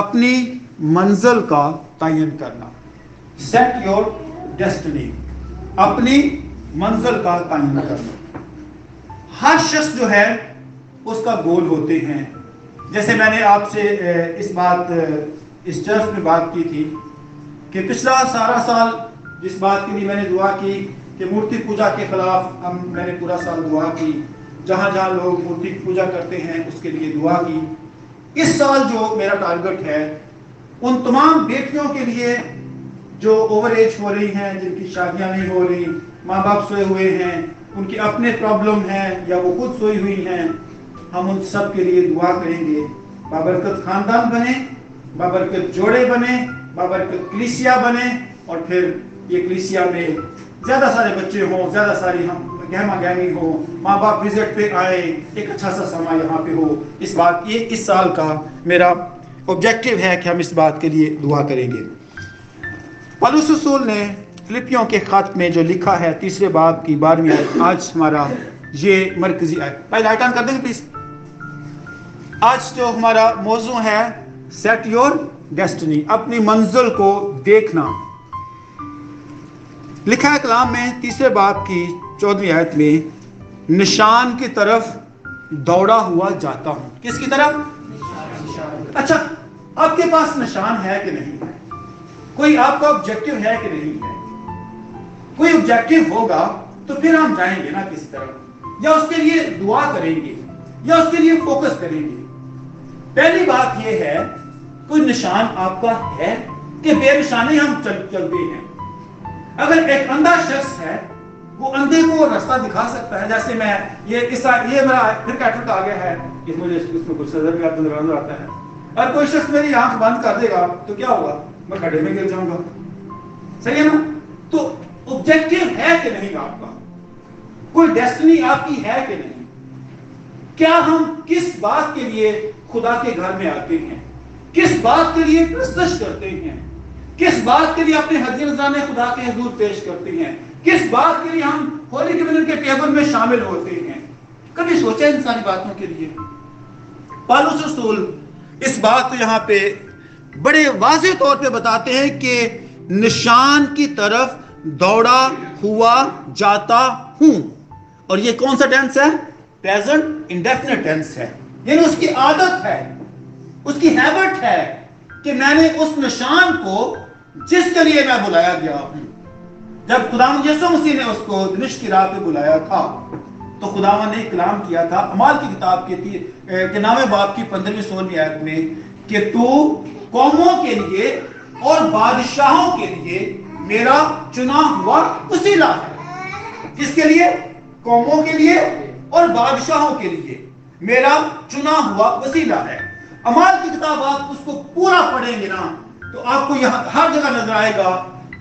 अपनी मंजिल का तयन करना, सेट योर डेस्टिनी, अपनी मंजिल का तयन करना। हर शख्स जो है उसका गोल होते हैं। जैसे मैंने आपसे इस चर्च में बात की थी कि पिछला सारा साल जिस बात के लिए मैंने दुआ की कि मूर्ति पूजा के खिलाफ मैंने पूरा साल दुआ की, जहाँ जहाँ लोग मूर्ति पूजा करते हैं उसके लिए दुआ की। इस साल जो मेरा टारगेट है उन तमाम बेटियों के लिए जो ओवर एज हो रही हैं, जिनकी शादियाँ नहीं हो रही, माँ बाप सोए हुए हैं, उनके अपने प्रॉब्लम हैं या वो खुद सोई हुई हैं, हम उन सब के लिए दुआ करेंगे। बाबरकत खानदान बने, बाबरकत जोड़े बने, बाबरकत कलीसिया बने, और फिर ये कलीसिया में ज़्यादा सारे बच्चे हों, ज़्यादा सारी हम गहमा गहमी हो, माँ बाप विजिट पे आए, एक अच्छा सा समा यहाँ पे हो। ये इस साल का मेरा ऑब्जेक्टिव है कि हम इस बात के लिए दुआ करेंगे। पौलुस रसूल ने फिलिपियों के खत में जो लिखा है 3 बाब की 12वीं, आज हमारा ये मरकजी आय। भाई लाइट ऑन कर देंगे प्लीज। आज जो हमारा मौजू है सेट योर डेस्टिनी, अपनी मंजिल को देखना। लिखा है कलाम में 3 बाब की 14वीं आयत में, निशान की तरफ दौड़ा हुआ जाता हूं। किसकी तरफ? निशान। अच्छा, आपके पास निशान है कि नहीं है? कोई आपका ऑब्जेक्टिव है कि नहीं है? कोई ऑब्जेक्टिव होगा तो फिर हम जाएंगे ना किसी तरफ, या उसके लिए दुआ करेंगे, या उसके लिए फोकस करेंगे। पहली बात यह है, कोई निशान आपका है कि बेनिशानी हम चलते हैं? अगर एक अंधा शख्स है, वो अंधे को रास्ता दिखा सकता है। जैसे मैं ये मेरा फिर कैटवर्क आ गया है, मुझे इसमें कुछ नजर भी आता है। अगर कोई शख्स मेरी आंख बंद कर देगा तो क्या होगा? मैं खड्डे में गिर जाऊंगा, सही है ना? तो ऑब्जेक्टिव है कि नहीं आपका? कोई डेस्टिनी आपकी है कि नहीं? क्या हम किस बात के लिए खुदा के घर में आते हैं? किस बात के लिए प्रस्तुत करते हैं? किस बात के लिए अपने हज़ीर-ए-ख़ज़ाने खुदा के हुजूर पेश करते हैं? किस बात के लिए हम होली कम्युनियन के टेबल में शामिल होते हैं? कभी सोचा इंसानी बातों के लिए? पौलुस रसूल इस बात को यहाँ पे बड़े वाज़ेह तौर पे बताते हैं कि निशान की तरफ दौड़ा हुआ जाता हूं। और ये कौन सा टेंस है? प्रेजेंट इंडेफिनिट टेंस है, यानी उसकी आदत है, उसकी हैबिट है कि मैंने उस निशान को जिसके लिए मैं बुलाया गया हूं। जब खुदावंद यीशु मसीह ने उसको दमिश्क की राह पे बुलाया था तो खुदावंद ने कलाम किया था अमाल की किताब के 9 बाब की 15वीं-16वीं आयत में कि तू कौमों के लिए और बादशाहों के लिए मेरा चुना हुआ वसीला है। किसके लिए? कौमों के लिए और बादशाहों के लिए मेरा चुना हुआ वसीला है। अमाल की किताब आप उसको पूरा पढ़ेंगे ना तो आपको यहाँ हर जगह नजर आएगा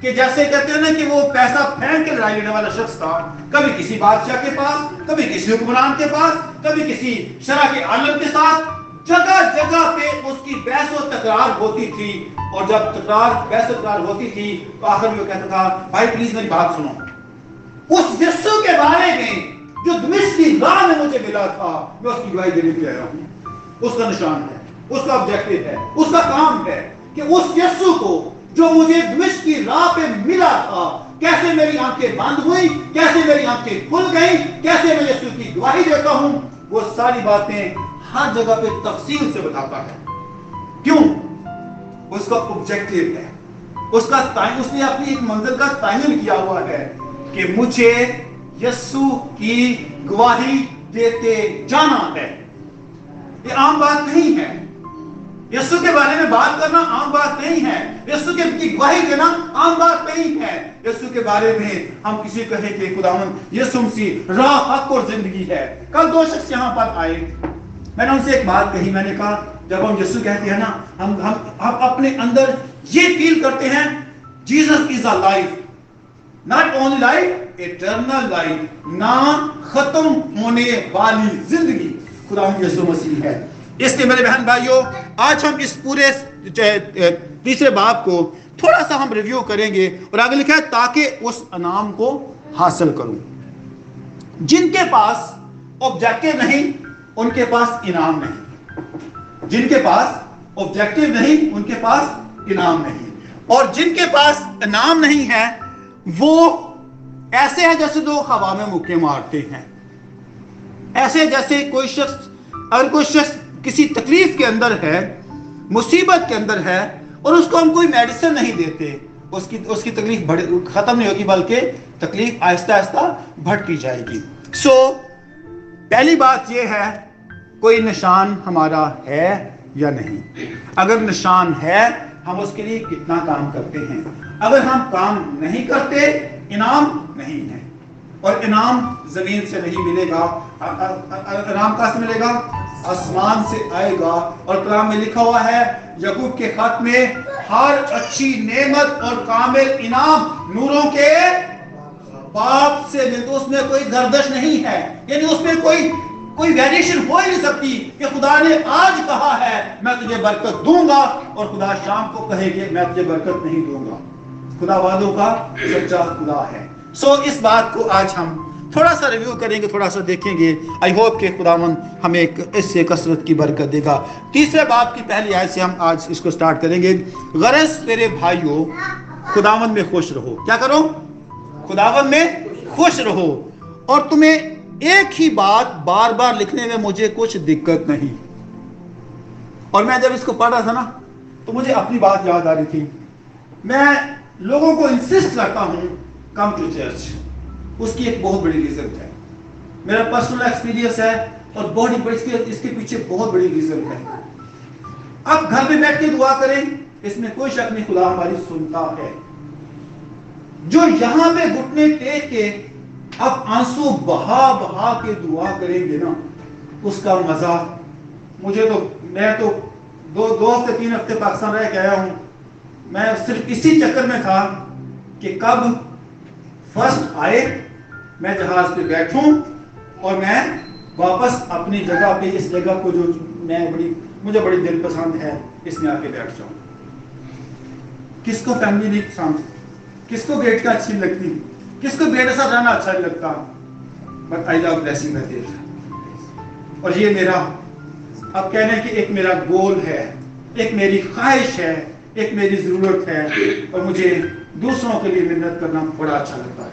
कि जैसे कहते हैं ना कि वो पैसा फेंक के लड़ाई लेने वाला शख्स था, कभी किसी बादशाह के पास, कभी किसी हुक्मरान के पास, कभी किसी शरा के आलम के साथ, जगह जगह पे उसकी बहस और तकरार होती थी। और जब बहस तकरार होती थी तो आखिर में वो कहता था, भाई प्लीज मेरी बात सुनो, उस यीशु के बारे में जो दमिश्क की राह में मुझे मिला था, मैं उसकी गवाही देने के आया हूँ। उसका निशान है, उसका ऑब्जेक्टिव है, उसका काम है कि उस यीशु को जो मुझे दमिश्क की राह पे मिला था, कैसे मेरी आंखें बंद हुई, कैसे मेरी आंखें खुल गई, कैसे मैं यीशु की गवाही देता हूं, वो सारी बातें हर जगह पे तफसील से बताता है। क्यों? उसका ऑब्जेक्टिव है, उसने अपनी एक मंजिल का तयन किया हुआ है कि मुझे यीशु की गवाही देते जाना है। ये आम बात नहीं है, यीशु के बारे में बात करना आम बात नहीं है, यीशु की गवाही देना आम बात नहीं है। यीशु के बारे में हम किसी कहें कि खुदावंद यीशु मसीह राह, हक और जिंदगी है। कल 2 शख्स यहाँ पर आए, मैंने उनसे एक बात कही, मैंने कहा जब हम यीशु कहते हैं ना, हम अपने अंदर ये फील करते हैं Jesus is a life, not only life, eternal life, ना खत्म होने वाली जिंदगी खुदावंद यीशु मसीह है। इसलिए मेरे बहन भाइयों, आज हम इस पूरे 3 बाब को थोड़ा सा हम रिव्यू करेंगे। और आगे लिखा है, ताकि उस इनाम को हासिल करूं। जिनके पास ऑब्जेक्टिव नहीं उनके पास इनाम नहीं, जिनके पास ऑब्जेक्टिव नहीं, उनके पास इनाम नहीं। और जिनके पास इनाम नहीं है वो ऐसे हैं जैसे दो हवा में मुक्के मारते हैं। ऐसे जैसे कोई शख्स, अगर कोई शख्स किसी तकलीफ के अंदर है, मुसीबत के अंदर है और उसको हम कोई मेडिसिन नहीं देते, उसकी तकलीफ खत्म नहीं होगी बल्कि तकलीफ आहिस्ता आहिस्ता बढ़ती जाएगी। पहली बात यह है, कोई निशान हमारा है या नहीं। अगर निशान है, हम उसके लिए कितना काम करते हैं। अगर हम काम नहीं करते, इनाम नहीं है। और इनाम जमीन से नहीं मिलेगा, इनाम कहाँ से मिलेगा? आसमान से आएगा। और कलाम में लिखा हुआ है यकूब के खत में, हर अच्छी नेमत और कामिल इनाम नूरों के बाप से मिलते, तो उसमें कोई गर्दश नहीं है, यानी उसमें कोई वेरिएशन हो ही नहीं सकती कि खुदा ने आज कहा है मैं तुझे बरकत दूंगा और खुदा शाम को कहेगा मैं तुझे बरकत नहीं दूंगा। खुदा वादों का सच्चा खुदा है। इस बात को आज हम थोड़ा सा रिव्यू करेंगे, थोड़ा सा देखेंगे। आई होप कि खुदावन हमें इससे कसरत की बरकत देगा। तीसरे बाब की पहली आयत से हम आज इसको स्टार्ट करेंगे। गरज तेरे भाइयों खुदावन में खुश रहो। क्या करो? खुदावन में खुश रहो। और तुम्हें एक ही बात बार बार लिखने में मुझे कुछ दिक्कत नहीं। और मैं जब इसको पढ़ रहा था ना, तो मुझे अपनी बात याद आ रही थी। मैं लोगों को इंसिस्ट करता हूं कम टू चर्च, उसकी एक बहुत बड़ी रीजन है। मेरा पर्सनल एक्सपीरियंस है और बहुत इसके पीछे बहुत बड़ी रीजन है। अब घर में बैठ के दुआ करें, इसमें कोई शक नहीं, खुदा हमारी सुनता है। जो यहां पे घुटने टेक के अब आंसू बहा बहा के दुआ करेंगे ना, उसका मजा मुझे तो, मैं तो दो से तीन हफ्ते पाकिस्तान रह के आया हूं। मैं सिर्फ इसी चक्कर में था कि कब फर्स्ट आए मैं जहाज पे बैठूं और मैं वापस अपनी जगह पे, इस जगह को जो मुझे बड़ी दिल पसंद है, इसमें आके बैठ जाऊं। किसको फैमिली नहीं पसंद, किसको बेट का अच्छी लगती, किसको बेट के साथ रहना अच्छा नहीं लगता, but I love blessing the there. और ये मेरा, अब कहने कि एक मेरा गोल है, एक मेरी ख्वाहिश है, एक मेरी जरूरत है। और मुझे दूसरों के लिए मेहनत करना बड़ा अच्छा लगता है,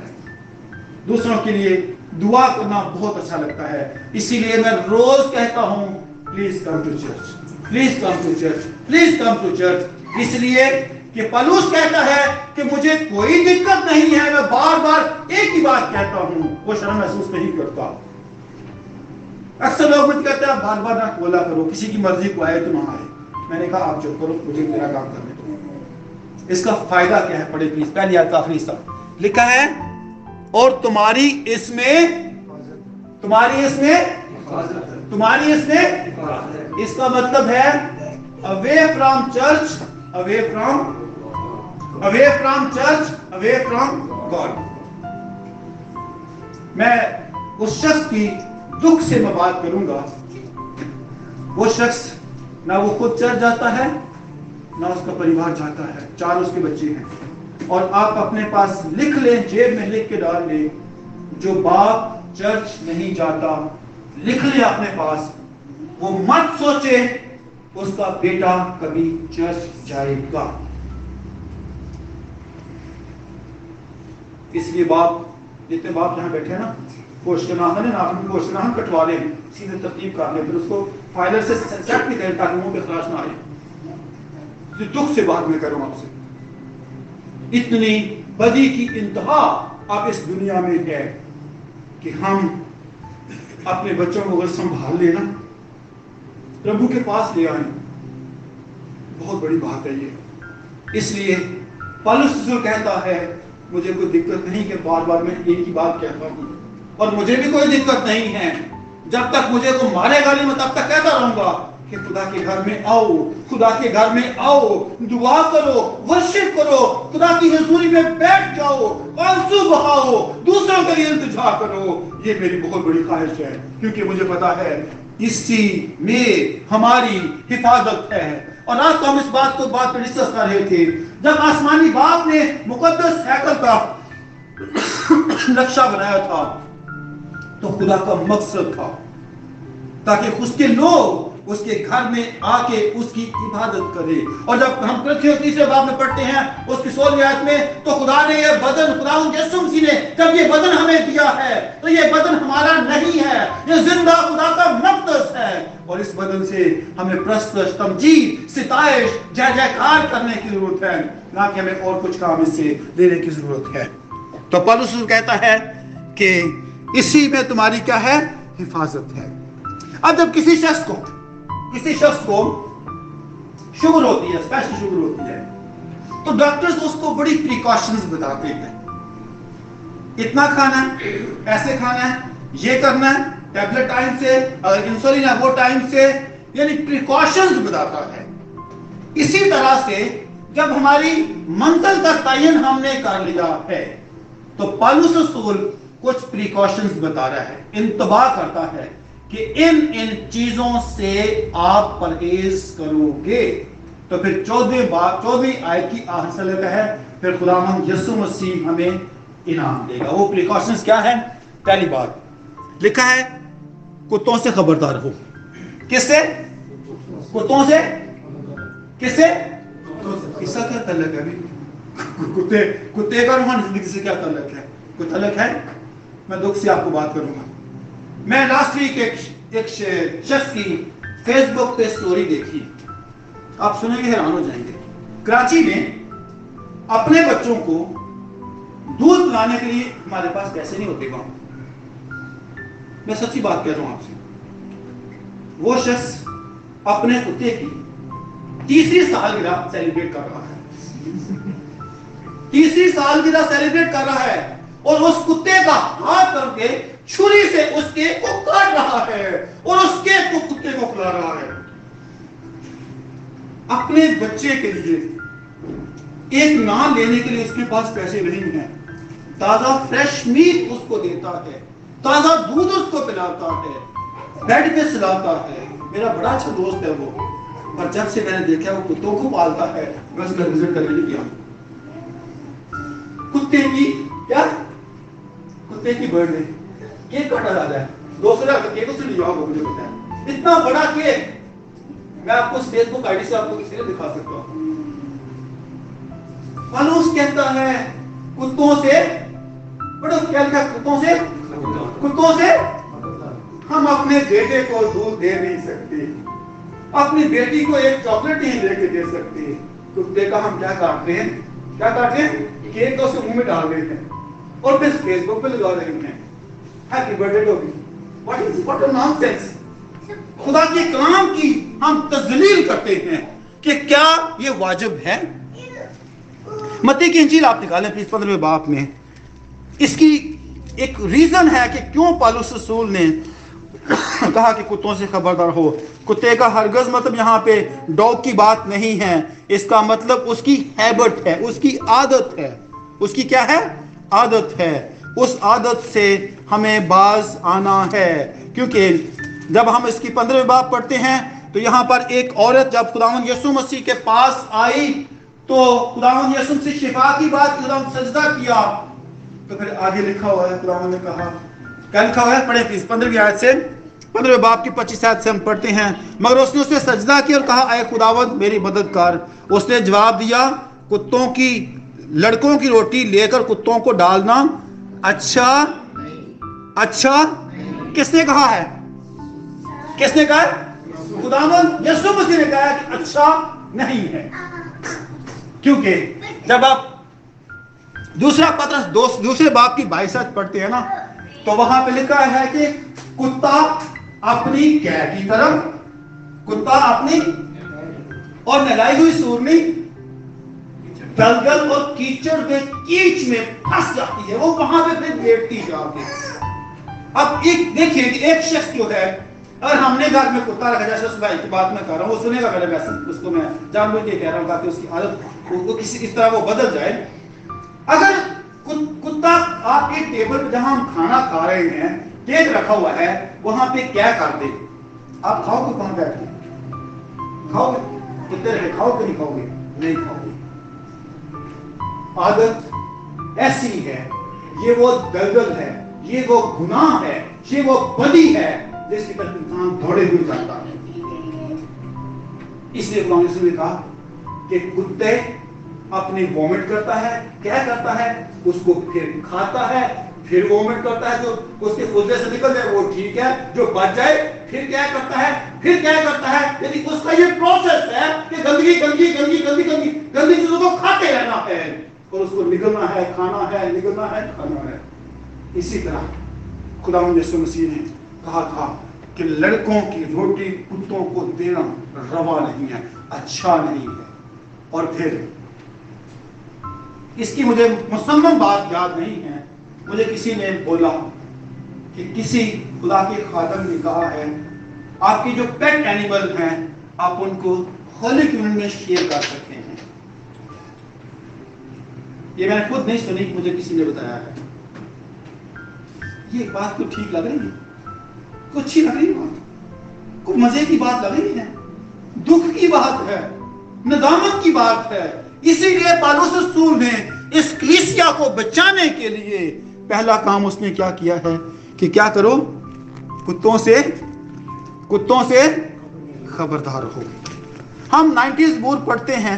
दूसरों के लिए दुआ करना बहुत अच्छा लगता है। इसीलिए मैं रोज कहता हूँ please come to church, please come to church, please come to church. इसलिए कि पलूस कहता है कि मुझे कोई दिक्कत नहीं है, मैं बार बार एक ही बात कहता हूं, वो शर्म महसूस नहीं करता। अक्सर लोग मुझे कहते हैं बार बार ना बोला करो, किसी की मर्जी को आए तो ना आए। मैंने कहा आप चुप करो, मुझे मेरा काम करने दो। इसका फायदा क्या है? पढ़े प्लीज पहली आयत का आखिरी हिस्सा। लिखा है और तुम्हारी इसमें इसका मतलब है away from church, away from church, away from God। मैं उस शख्स की दुख से बात करूंगा, वो शख्स ना वो खुद चर्च जाता है, ना उसका परिवार जाता है, 4 उसके बच्चे हैं। और आप अपने पास लिख लें, जेब में लिख के डाल लें, जो बाप चर्च नहीं जाता, लिख लें अपने पास, वो मत सोचे उसका बेटा कभी चर्च जाएगा। इसलिए बाप, जितने बाप यहाँ बैठे हैं ना, कोशनाहन है ना, आपने कोशनाहन कटवा लें, सीधे तकलीफ कर लें, फिर उसको फाइलर से सेट भी करें ताकि मुंह पे खराश ना आए। दुख से बात मैं करूँ आपसे, इतनी बदी की इंतहा आप इस दुनिया में है कि हम अपने बच्चों को अगर संभाल लेना, प्रभु के पास ले आए, बहुत बड़ी बात है ये। इसलिए पौलुस कहता है मुझे कोई दिक्कत नहीं कि बार बार मैं एक ही बात कहता हूँ, और मुझे भी कोई दिक्कत नहीं है। जब तक मुझे को मारेगा नहीं, मैं तब तक कहता रहूंगा कि खुदा के घर में आओ, खुदा के घर में आओ, दुआ करो, वर्शिप करो, खुदा की हजूरी में बैठ जाओ, आंसू बहाओ, दूसरों के लिए इंतजार करो। ये मेरी बहुत बड़ी ख्वाहिश है, क्योंकि मुझे पता है इसी में हमारी हिफाजत है। और आज हम इस बात पर डिस्कस कर रहे थे, जब आसमानी बाप ने मुकद्दस हैकल का नक्शा बनाया था, तो खुदा का मकसद था ताकि उसके लोग उसके घर में आके उसकी इबादत करे। और जब हम तीसरे बाब में पढ़ते हैं उसकी 16वीं आयत में, तो खुदा ने ये बदन, खुदा यीशु मसीह ने जब ये बदन हमें दिया है तो ये बदन हमारा नहीं है, ये जिंदा खुदा का मक़दस है। और इस बदन से हमें प्रस्तुत तमजीद, सिताइश, जय जयकार करने की जरूरत है, ना कि हमें और कुछ काम इससे लेने की जरूरत है। तो पौलुस कहता है कि इसी में तुम्हारी क्या है, हिफाजत है। अब जब किसी शख्स को शुगर होती है, स्पेशल शुगर होती है, तो डॉक्टर्स उसको बड़ी प्रिकॉशंस बताते हैं, इतना खाना है, ऐसे खाना है, ये करना है, टैबलेट टाइम से, अगर इंसुलिन है वो टाइम से, यानी प्रिकॉशंस बताता है। इसी तरह से जब हमारी मंजिल का तयन हमने कर लिया है तो पौलुस रसूल कुछ प्रिकॉशंस बता रहा है, इंतबाह करता है कि इन चीजों से आप परहेज करोगे तो फिर 14वीं आयत की आखिर का है, फिर खुदावंद यीशु मसीह हमें इनाम देगा। वो प्रिकॉशंस क्या है? पहली बात लिखा है, कुत्तों से खबरदार हो। किससे? कुत्तों से। किससे? इसका क्या तल्लक है? कुत्ते का रूहानी जिंदगी से क्या तल्लक है? कोई तल्लक है? मैं दुख से आपको बात करूंगा। मैं लास्ट वीक एक शख्स की फेसबुक पे स्टोरी देखी, आप सुनेंगे हैरान हो जाएंगे। कराची में अपने बच्चों को दूध पिलाने के लिए हमारे पास पैसे नहीं होते गाँव में, मैं सच्ची बात कह रहा हूं आपसे। वो शख्स अपने कुत्ते की तीसरी सालगिरह सेलिब्रेट कर रहा है, तीसरी सालगिरह सेलिब्रेट कर रहा है, और उस कुत्ते का हाथ करके छुरी से उसके को काट रहा है और उसके कुत्ते को खिला रहा है। अपने बच्चे के लिए एक नाम लेने के लिए उसके पास पैसे नहीं है, ताजा फ्रेश मीट उसको देता है, ताजा दूध उसको पिलाता है, बेड पे सुलाता है। मेरा बड़ा अच्छा दोस्त है वो, पर जब से मैंने देखा वो कुत्तों को पालता है, मैं उसका विजिट करने नहीं गया। कुत्ते की बर्थडे केक काटा जा रहा है, दूसरा केक उसने लिया होगा, मुझे पता है, इतना बड़ा केक। मैं आपको फेसबुक आईडी से आपको किसी ने दिखा सकता हूं। पौलुस कहता है कुत्तों से बड़ा ख्याल का, कुत्तों से हम अपने बेटे को दूध दे नहीं सकते, अपनी बेटी को एक चॉकलेट ही लेके दे सकते, कुत्ते का हम क्या काटते हैं केक को उसके मुंह में डाल देते हैं और फिर फेसबुक पे लगा रहे हैं happy birthday doggy. What a nonsense. खुदा के काम की हम तजलील करते हैं कि क्या ये वाजिब है? मत्ती की इंजील आप निकालें प्लीज 15वें बाब में, इसकी एक रीजन है कि क्यों पौलुस रसूल ने कहा कि कुत्तों से खबरदार हो। कुत्ते का हरगज मतलब यहाँ पे डॉग की बात नहीं है, इसका मतलब उसकी हैबिट है, उसकी आदत है, उसकी क्या है? आदत है। उस आदत से हमें बाज आना है, क्योंकि जब हम इसकी 15वें बाब पढ़ते हैं तो यहाँ पर एक औरत जब खुदावंद यीशु मसीह के पास आई तो खुदावंद यीशु मसीह शिफा की बात, खुदावंद सजदा किया, तो फिर आगे लिखा हुआ है, खुदावंद ने कहा, क्या लिखा हुआ है पढ़े प्लीज 15वीं आयत से, 15वें बाब की 25 आयत से हम पढ़ते हैं। मगर उसने उससे सजदा किया और कहा, आए खुदावंद मेरी मदद कर। उसने जवाब दिया, कुत्तों की, लड़कों की रोटी लेकर कुत्तों को डालना अच्छा किसने कहा है? किसने कहा? खुदावंद यीशु मसीह ने कहा कि अच्छा नहीं है। क्योंकि जब आप दूसरा पत्र दूसरे बाब की 22 पढ़ते हैं ना, तो वहां पे लिखा है कि कुत्ता अपनी और नहलाई हुई सूरनी दलदल और कीचड़ में, कीच में फंस जाती है, वो वहां पे लेटती जाती है। अब एक देखिए कि एक शख्स जो है, और हमने घर में कुत्ता रखा, जैसे सुबह की बात मैं कर रहा हूँ, वो सुनेगा मेरे मैसेज, उसको मैं जानबूझ के कह रहा हूँ ताकि उसकी आदत वो किसी इस तरह वो बदल जाए। अगर कुत्ता आपके टेबल पे जहाँ हम खाना खा रहे हैं, केक रखा हुआ है, वहां पे क्या कर दे, आप खाओगे? कहाँ बैठ के खाओगे? कितने रखे, खाओगे? नहीं खाओगे? नहीं खाओगे। आदत ऐसी है, ये वो दलदल है, ये वो गुनाह है, ये वो बदी है जिसकी तरफ इंसान दौड़े हुए जाता है। इसलिए कांग्रेस ने कहा कि कुत्ते अपने वॉमिट करता है, क्या करता है, उसको फिर खाता है, फिर वॉमिट करता है, जो उसके खुदे से निकल जाए वो ठीक है, जो बच जाए फिर क्या करता है, फिर क्या करता है। यदि उसका ये प्रोसेस है कि गंदगी गंदगी गंदगी गंदगी गंदगी गंदी चीजों को खाते रहना है और उसको निकलना है, खाना है, निकलना है, खाना है। इसी तरह खुदावंद यीशु मसीह ने कहा था कि लड़कों की रोटी कुत्तों को देना रवा नहीं है, अच्छा नहीं है। और फिर इसकी मुझे मुसम्मम बात याद नहीं है, मुझे किसी ने बोला कि किसी खुदा के खादम ने कहा है आपकी जो पेट एनिमल हैं आप उनको होली कम्युनियन में शेयर कर सकते हैं। ये मैंने खुद नहीं सुनी, मुझे किसी ने बताया है। ये बात तो ठीक लग रही है, कुछ अच्छी लग रही है बात, कोई मजे की बात लग रही है, दुख की बात है, नदामत की बात है। इसीलिए पौलुस रसूल ने इस कलीसिया को बचाने के लिए पहला काम उसने क्या किया है कि क्या करो, कुत्तों से खबरदार हो। हम 90s बोर पढ़ते हैं,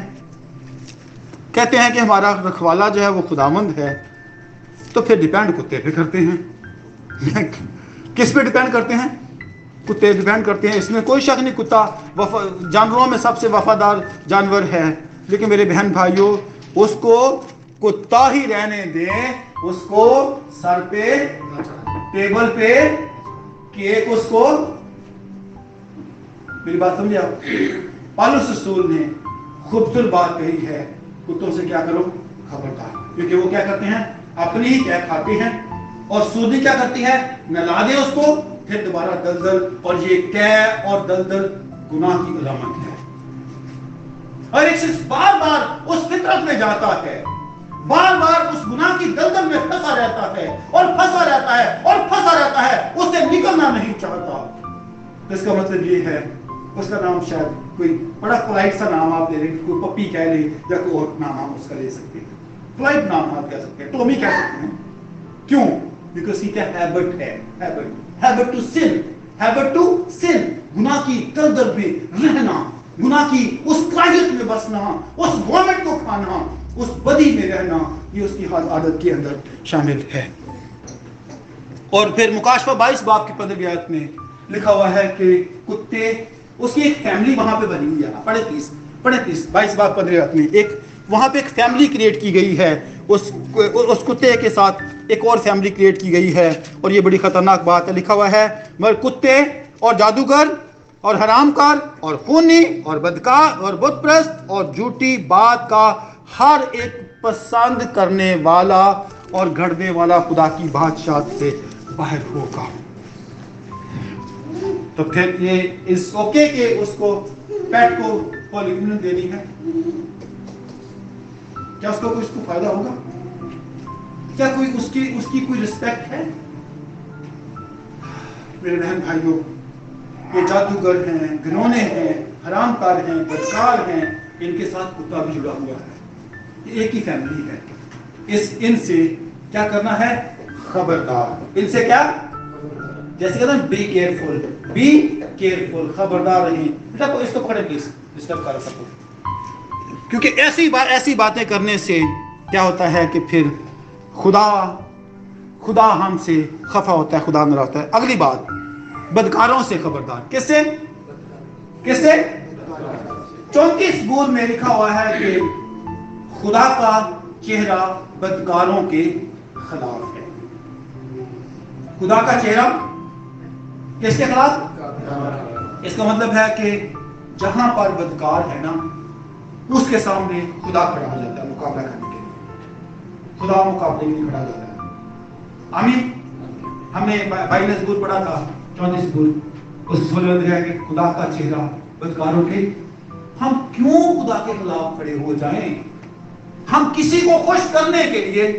कहते हैं कि हमारा रखवाला जो है वो खुदावंद है, तो फिर डिपेंड कुत्ते पे करते हैं। किस पे डिपेंड करते हैं? कुत्ते डिपेंड करते हैं, इसमें कोई शक नहीं। कुत्ता जानवरों में सबसे वफादार जानवर है, लेकिन मेरे बहन भाइयों उसको कुत्ता ही रहने दें, उसको सर पे, टेबल पे केक, उसको, मेरी बात समझे आप? पौलुस रसूल ने खूबसूरत बात कही है, कुत्तों से क्या करो खबरदार, क्योंकि वो क्या करते हैं अपनी ही क्या खाते हैं। और सूदी क्या करती है, नहला दे उसको, फिर दोबारा दलदल, और ये कै और दलदल गुनाह की अलामत है। और एक शख्स बार बार उस फितरत में जाता है, बार बार उस गुनाह की दलदल में फंसा रहता है और फंसा रहता है और फंसा रहता है, उससे निकलना नहीं चाहता। तो इसका मतलब ये है, उसका नाम शायद कोई बड़ा पोलाइट सा नाम आप दे लें, कोई पप्पी कह ले या कोई और नाम आप उसका ले सकते हैं, पोलाइट नाम आप कह सकते हैं, टॉमी कह सकते हैं। क्यों? बिकॉज इसका हैबिट है, हैबिट टू सिन, गुनाह की दलदल में रहना, गुनाह की उस क्राइस्ट में बसना, उस वॉमिट को खाना, उस बदी में रहना, ये उसकी आदत के अंदर शामिल है। और फिर मुकाशफा 22 बाब की 15वीं आयत में लिखा हुआ है कि कुत्ते, उसकी एक फैमिली वहां पे बनी हुई है। पढ़े प्लीज 22 बाब 15वीं आयत में एक वहां पे एक फैमिली क्रिएट की गई है, उस कुत्ते के साथ एक और फैमिली क्रिएट की गई है। और ये बड़ी खतरनाक बात है, लिखा हुआ है मगर कुत्ते और जादूगर और हरामकार और खूनी और बदकार और बुतप्रस्त और झूठी बात का हर एक पसंद करने वाला और घड़ने वाला खुदा की बादशाहत से बाहर होगा। तो फिर ये इस ओके के उसको पेट को पॉलिग्यून देनी है, क्या उसको कुछ को फायदा होगा? क्या कोई उसकी कोई रिस्पेक्ट है? मेरे बहन भाइयों, ये जादूगर हैं, घिनौने हैं, हरामकार हैं, बदकार हैं, इनके साथ कुत्ता भी जुड़ा हुआ है। ये एक ही फैमिली है। इनसे क्या करना है? खबरदार। इनसे क्या? जैसे कहते हैं बी केयरफुल, खबरदार रहें। इसको पकड़े प्लीज, डिस्टर्ब कर सको, क्योंकि ऐसी बातें करने से क्या होता है कि फिर खुदा हमसे खफा होता है, खुदा नाराज होता है। अगली बात, बदकारों से खबरदार। किससे? 34 बोल में लिखा हुआ है कि खुदा का चेहरा बदकारों के खिलाफ है। खुदा का चेहरा किसके खिलाफ? इसका मतलब है कि जहां पर बदकार है ना, उसके सामने खुदा खड़ा हो जाता है मुकाबला करने के लिए। खुदा मुकाबले में खड़ा हो जाता है। आमीन। हमने भाई ने जबूर पढ़ा था 34 उस कि खुदा का चेहरा बदकारों के। हम क्यों खुदा के खिलाफ खड़े हो जाएं? हम किसी को खुश करने के लिए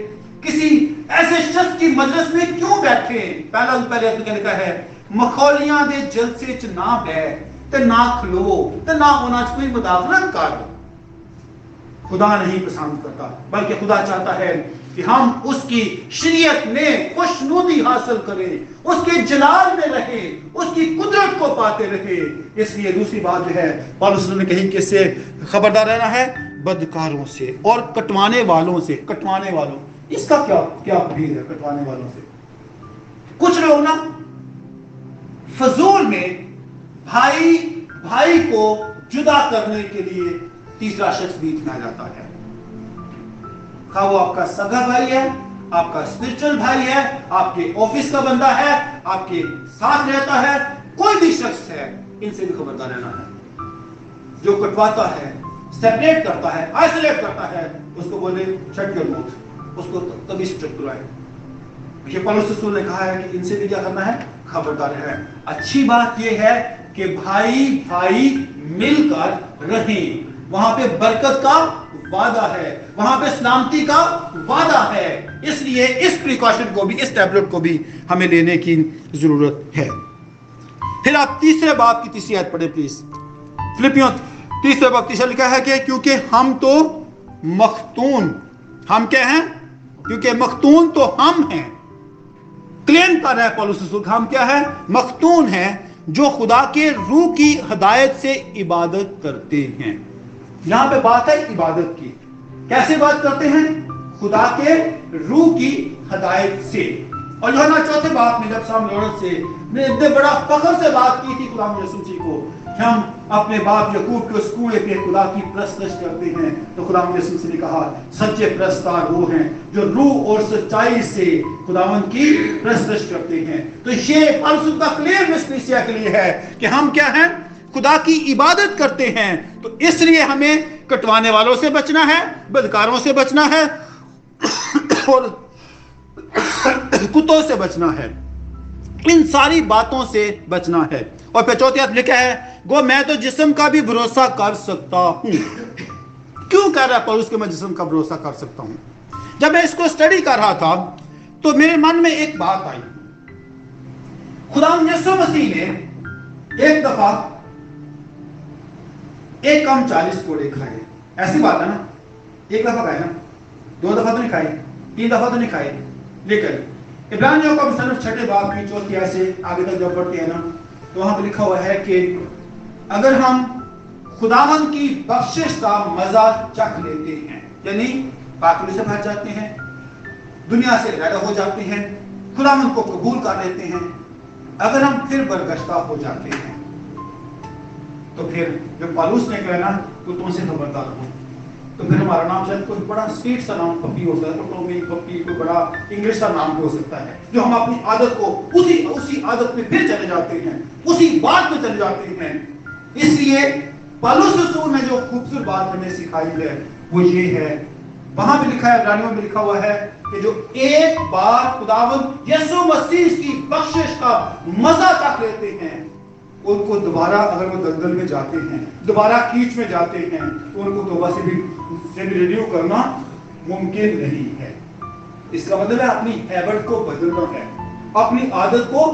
किसी ऐसे शख्स की मजलिस में क्यों बैठे? पहला लिखा है मखौलियां दे जलसे च ना बैठ, ते ना खलो, ते ना उनाच कोई मुदाखलत कर। खुदा नहीं पसंद करता, बल्कि खुदा चाहता है कि हम उसकी शरीयत में खुशनुदी हासिल करें, उसके जलाल में रहें, उसकी कुदरत को पाते रहें। इसलिए दूसरी बात जो है पौलुस ने कही कि इससे खबरदार रहना है बदकारों से और कटवाने वालों से। कटवाने वालों इसका क्या क्या भीड़ है, कटवाने वालों से। कुछ लोग ना फजूल में भाई भाई को जुदा करने के लिए तीसरा शख्स भी अपनाया जाता है, क्या वो आपका सगा भाई है, आपका स्पिरिचुअल भाई है, आपके ऑफिस का बंदा है, आपके साथ रहता है, कोई भी शख्स है, इनसे भी खबरदार रहना है। जो कटवाता है, सेपरेट करता है, आइसोलेट करता है, उसको बोले शट योर माउथ, उसको तभी स्ट्रिक्ट कराए। ये पौलुस रसूल ने कहा है कि इनसे भी क्या करना है, खबरदार है। अच्छी बात यह है कि भाई भाई मिलकर रहें, वहां पे बरकत का वादा है, वहां पे सलामती का वादा है। इसलिए इस प्रिकॉशन को भी, इस टैबलेट को भी हमें लेने की जरूरत है। फिर आप तीसरे बाब की तीसरी आयत पढ़े प्लीज। फिलिपियों तीसरे बाब तीसरा लिखा है कि क्योंकि हम तो मखतून, हम क्या हैं, क्योंकि मखतून तो हम हैं, क्लेम कर रहा है पौलुस रसूल, हम क्या है, मखतून है, जो खुदा के रूह की हदायत से इबादत करते हैं। यहां पे बात है इबादत की, कैसे बात करते हैं, खुदा के रूह की हदायत से। और यूहन्ना चौथे बाब में जब शाम लॉरेंस से ने इतने बड़ा फखर से बात की थी खुदा यीशु जी को, हम अपने बाप यकूब के कुएं पे खुदा की प्रस्तश करते हैं, तो खुदावंद यीशु ने कहा सच्चे प्रस्तार वो हैं जो रूह और सच्चाई से खुदावंद की प्रस्तश करते हैं। तो ये पौलुस का क्लेम इस कलीसिया के लिए है कि हम क्या हैं, खुदा की इबादत करते हैं। तो इसलिए हमें कटवाने वालों से बचना है, बदकारों से बचना है और कुत्तों से बचना है, इन सारी बातों से बचना है। और फिर चौथी आयत लिखा है गो मैं तो जिस्म का भी भरोसा कर सकता हूं। क्यों कह रहा है पौलुस कि मैं जिस्म का भरोसा कर सकता हूं? जब मैं इसको स्टडी कर रहा था तो मेरे मन में एक बात आई, खुदा यीशु मसीह ने एक दफा एक कम 40 कोड़े खाए, ऐसी बात है ना, एक दफा खाए ना, दो दफा तो नहीं खाए, तीन दफा तो नहीं खाए, लेकिन इब्रानियों का मुसन्निफ छठे बाब की चौथी आयत से आगे तक जब पढ़ते हैं ना, तो वहां पर लिखा हुआ है कि अगर हम खुदावन की बख्शिश का मजा चख लेते हैं, यानी पाखंड से भाग जाते हैं, दुनिया से अलग हो जाते हैं, खुदावन को कबूल कर लेते हैं, अगर हम फिर बरगश्ता हो जाते हैं, तो फिर जो पौलुस ने कहना तो तुमसे खबरदार हो, तो फिर हमारा नाम शायद कोई बड़ा स्वीट सा नाम पप्पी हो सकता है, तो में पप्पी कोई बड़ा इंग्लिश सा नाम भी हो सकता है, जो हम अपनी आदत को उसी आदत में फिर चले जाते हैं, उसी बात में चले जाते हैं। इसलिए पौलुस रसूल ने जो खूबसूरत बात हमें सिखाई है वो ये है, वहां भी लिखा है, इब्रानियों में लिखा हुआ है कि जो एक बार खुदावंद यीशु मसीह की बख्शिश का मजा तक लेते हैं, उनको दोबारा अगर वो दलदल में जाते हैं, दोबारा कीच में जाते हैं, तो उनको तौबा से भी रिन्यू करना मुमकिन नहीं है। इसका मतलब है अपनी हैबिट को बदलना है, अपनी आदत को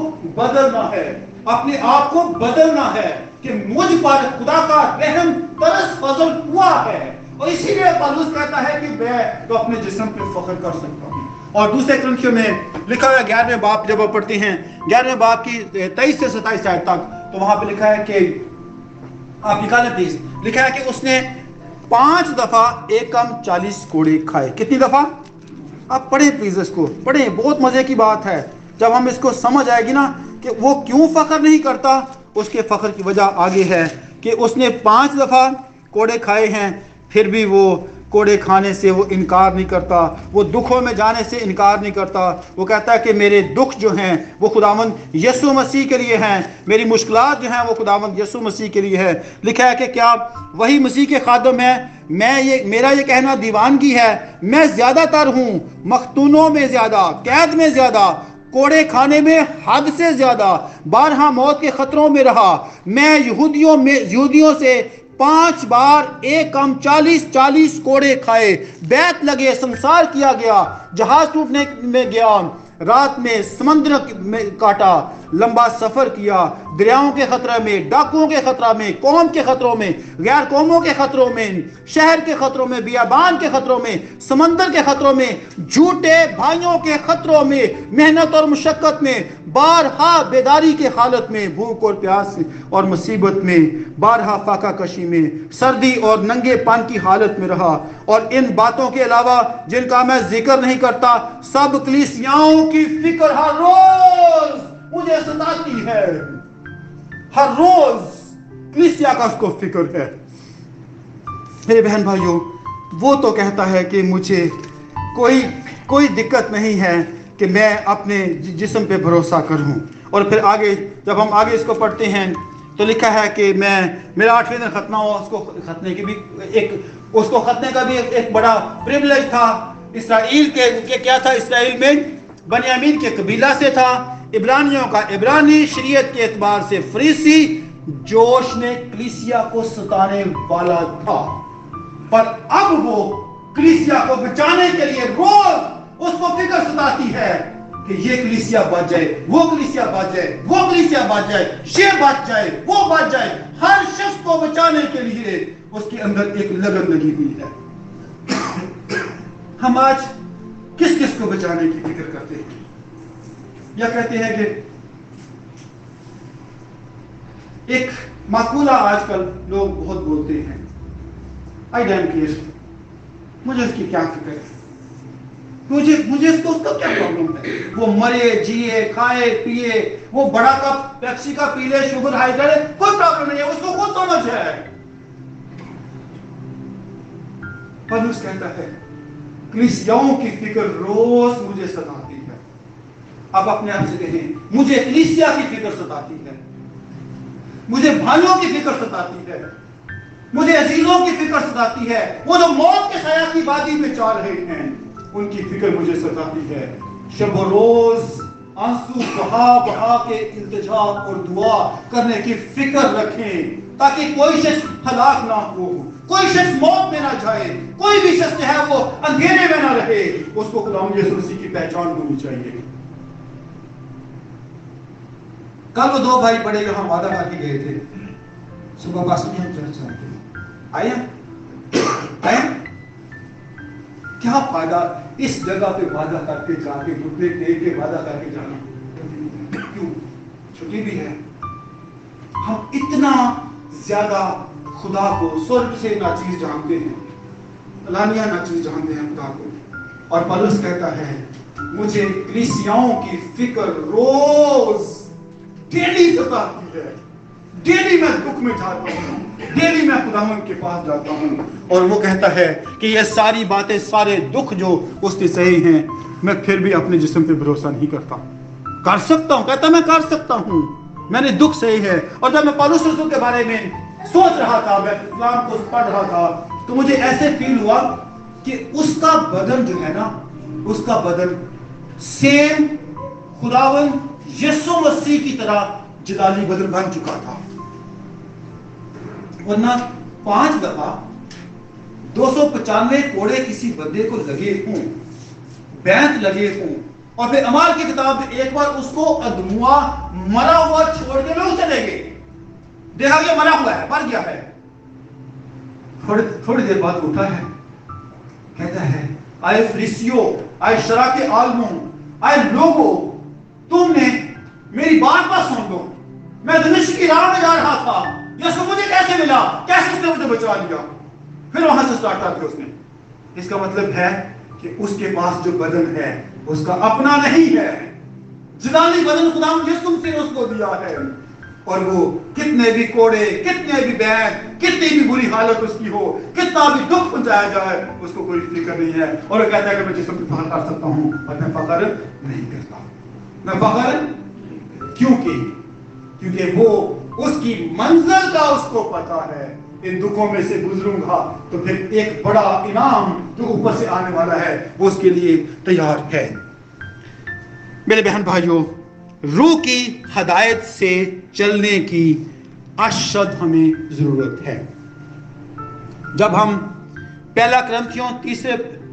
बदलना है, अपने आप को बदलना है कि मुझ पर खुदा का रहम तरस फजल हुआ है। और इसीलिए पौलुस कहता है कि मैं तो अपने जिस्म पे फख्र कर सकता हूँ। और दूसरे ग्रंथियों में लिखा हुआ 11वें बाब जब आप पढ़ते हैं, 11वें बाब की 23 से 27 आयत तक, तो वहां पे लिखा है कि आप निकालें प्लीज, लिखा है कि उसने 5 दफा एक कम 40 कोड़े खाए। कितनी दफा? आप पढ़े प्लीज, इसको पढ़े, बहुत मजे की बात है। जब हम इसको समझ आएगी ना कि वो क्यों फखर नहीं करता, उसके फखर की वजह आगे है कि उसने 5 दफा कोड़े खाए हैं, फिर भी वो कोड़े खाने से वो इनकार नहीं करता, वो दुखों में जाने से इनकार नहीं करता। वो कहता है कि मेरे दुख जो हैं वो खुदावंद यीशु मसीह के लिए हैं, मेरी मुश्किलात जो हैं वो खुदावंद यीशु मसीह के लिए है। लिखा है कि क्या वही मसीह के खादम हैं, मैं ये मेरा ये कहना दीवानगी है, मैं ज़्यादातर हूँ, मखतूनों में ज़्यादा, कैद में ज़्यादा, कोड़े खाने में हद से ज़्यादा, बारहा मौत के ख़तरों में रहा, मैं यहूदियों से 5 बार एक कम 40 कोड़े खाए, बैत लगे, संसार किया गया, जहाज टूटने में गया, रात में समंदर में काटा, लंबा सफर किया, दरियाओं के खतरे में, डाकुओं के खतरा में, कौम के खतरों में, गैर कौमों के खतरों में, शहर के खतरों में, बियाबान के खतरों में, समंदर के खतरों में, झूठे भाइयों के खतरों में, मेहनत और मुशक्कत में, बारहा बेदारी के हालत में, भूख और प्यास और मुसीबत में, बारहा फाका कशी में, सर्दी और नंगे पान की हालत में रहा। और इन बातों के अलावा जिनका मैं जिक्र नहीं करता, सब कलीसियाओं की फिक्र हर रोज मुझे सताती है। हर रोज कलीसिया का उसको फिक्र है। मेरे बहन भाइयों, वो तो कहता है कि मुझे कोई दिक्कत नहीं है कि मैं अपने जिस्म पे भरोसा करूं। और फिर आगे जब हम आगे इसको पढ़ते हैं तो लिखा है कि मेरा 8वें दिन खतना हुआ। उसको खतने का भी एक बड़ा प्रिविलेज था। इसराइल के क्या था, इसराइल में बनियामीन के कबीला से था, इब्रानियों का इब्रानी, शरीयत के एतबार से फरीसी। जोश ने कलीसिया को सताने वाला था, पर अब वो कलीसिया को बचाने के लिए रोज उसको फिक्र सताती है कि ये कलीसिया बच जाए, वो कलीसिया बच जाए, वो कलीसिया बच जाए, ये बच जाए, वो बच जाए। हर शख्स को बचाने के लिए उसके अंदर एक लगन लगी हुई है। हम आज किस किस को बचाने की फिक्र करते हैं, या कहते हैं कि एक माकूला आजकल लोग बहुत बोलते हैं, आई डोंट केयर, मुझे इसकी क्या फिक्र है, मुझे इसको उसका क्या प्रॉब्लम है, वो मरे जिए खाए पिए, वो बड़ा कप पेप्सी का पी ले, शुगर हाई करे, कोई प्रॉब्लम नहीं है, उसको खुद समझ है। पलूस कहता है कलीसियाओं की फिक्र रोज मुझे सताती है। अब अपने आप से कहें, मुझे कलीसिया की फिक्र सताती है, मुझे भाइयों की फिक्र सताती है, मुझे अजीजों की फिक्र सताती है, वो जो मौत के साया की वादी में चल रहे हैं उनकी फिक्र मुझे सताती है। शब रोज आंसू बहा बहा के इंतजा और दुआ करने की फिक्र रखें ताकि कोई शख्स हलाक ना हो, कोई शख्स मौत में ना जाए, कोई भी शख्स है वो अंधेरे में ना रहे, उसको कलाम यीशु मसीह की पहचान होनी चाहिए। कल वो दो भाई बड़े यहाँ वादा करके गए थे, सुबह बासुनी हम चर्च आते आया, क्या फायदा इस जगह पे वादा करके जाके, घुटने टेक के वादा करके जाना, क्यों छुट्टी भी है। हम इतना ज्यादा खुदा को स्वर्ग से नाचीज जानते हैं, अलानिया नाचीज जानते हैं खुदा को। और पौलुस कहता है मुझे कलीसियाओं की फिक्र रोज डेली सताती है, डेली मैं दुख में जाता हूँ, डेली मैं खुदावंद के पास जाता हूँ। और वो कहता है कि ये सारी बातें, सारे दुख जो उसकी सही हैं, मैं फिर भी अपने जिस्म पे भरोसा नहीं करता। कर सकता हूँ, कहता मैं कर सकता हूँ, मैंने दुख सही है। और जब मैं पौलुस रसूल के बारे में सोच रहा था, मैं इस्लाम को पढ़ रहा था, तो मुझे ऐसे फील हुआ कि उसका बदन जो है ना, उसका बदन सेम खुदावंद यीशु मसीह की तरह जलाली बदन बन चुका था। वरना 5 दफा 295 कोड़े किसी बंदे को लगे हों, बैंत लगे हों, और फिर अमाल की किताब में एक बार उसको अदमुआ मरा हुआ छोड़ के लोग चले गए, देखा गया मरा हुआ है, मर गया है। थोड़ी देर बाद उठा है, कहता है आए फरीसियों, आए शराके आलमों, आए लोगों, तुमने मेरी बात पर सुन लो, मैं दमिश्क की राह में जा रहा था, यीशु मुझे कैसे मिला, कैसे उसने मुझे बचा लिया। फिर वहां से स्टार्ट किया उसने। इसका मतलब है कि उसके पास जो बदन है उसका अपना नहीं है, जिलाली बदन खुदा यीशु से उसको दिया है। और वो कितने भी कोड़े, कितने भी बैग, कितनी भी बुरी हालत उसकी हो, कितना भी दुख पहुंचाया जाए, उसको कोई फिक्र नहीं है। और वो कहता है कि मैं जिसम पे फख्र कर सकता हूँ और मैं फख्र नहीं करता, मैं फख्र क्योंकि वो उसकी मंजिल का उसको पता है। इन दुखों में से गुजरूंगा तो फिर एक बड़ा इनाम जो ऊपर से आने वाला है वो उसके लिए तैयार है। मेरे बहन भाइयों, रूह की हदायत से चलने की अशद हमें जरूरत है। जब हम 1 Corinthiयों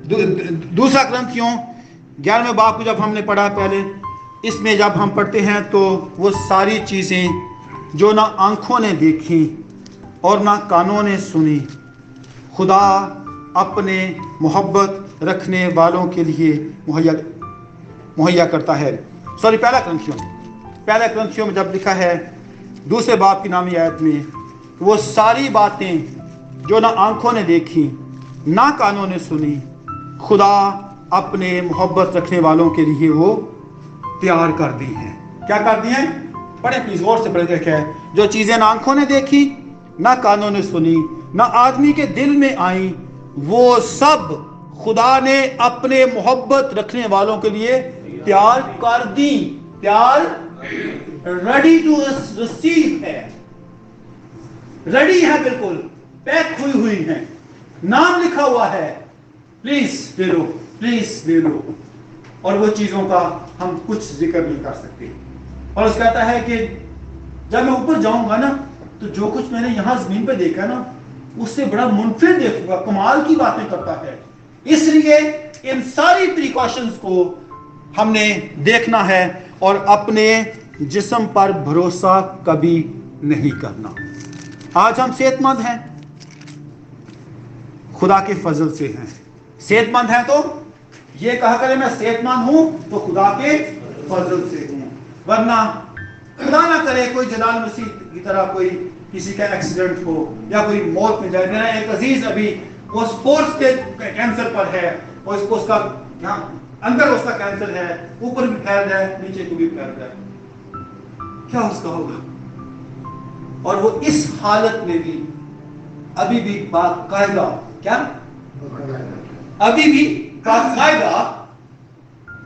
2 Corinthians 11वें बाब को जब हमने पढ़ा पहले, इसमें जब हम पढ़ते हैं तो वो सारी चीज़ें जो ना आँखों ने देखी और ना कानों ने सुनी, खुदा अपने मोहब्बत रखने वालों के लिए मुहैया करता है। पहला ग्रंथियों में जब लिखा है 2 बाब की नामी आयत में, वो सारी बातें जो ना आँखों ने देखी ना कानों ने सुनी, खुदा अपने मोहब्बत रखने वालों के लिए वो तैयार कर दी है। क्या कर दी है? बड़े प्लीज गौर से पढ़े देखें। जो चीजें ना आंखों ने देखी ना कानों ने सुनी ना आदमी के दिल में आई, वो सब खुदा ने अपने मोहब्बत रखने वालों के लिए तैयार कर दी। तैयार, रेडी टू रिसीव है, रेडी है, बिल्कुल पैक हुई हुई है, नाम लिखा हुआ है, प्लीज ले लो। और वो चीज़ों का हम कुछ जिक्र नहीं कर सकते। और उस कहता है कि जब मैं ऊपर जाऊंगा ना तो जो कुछ मैंने यहाँ जमीन पे देखा ना उससे बड़ा मुनफिर देखूंगा, कमाल की बातें करता है। इसलिए इन सारी प्रिकॉशंस को हमने देखना है और अपने जिस्म पर भरोसा कभी नहीं करना। आज हम सेहतमंद हैं, खुदा के फजल से हैं। सेहतमंद हैं तो ये कहा करें मैं सेहतमंद हूं तो खुदा के फजल से हूं, वरना खुदा ना करे कोई जलाल मसीह की तरह कोई किसी का एक्सीडेंट हो या कोई मौत में जाए। मेरा एक अजीज अभी वो स्पोर्ट्स के कैंसर पर है और इसको उसका अंदर उसका कैंसर है, ऊपर भी फैल रहा है, नीचे को भी फैल रहा है। क्या उसका होगा? और वो इस हालत में भी अभी भी बाकायदा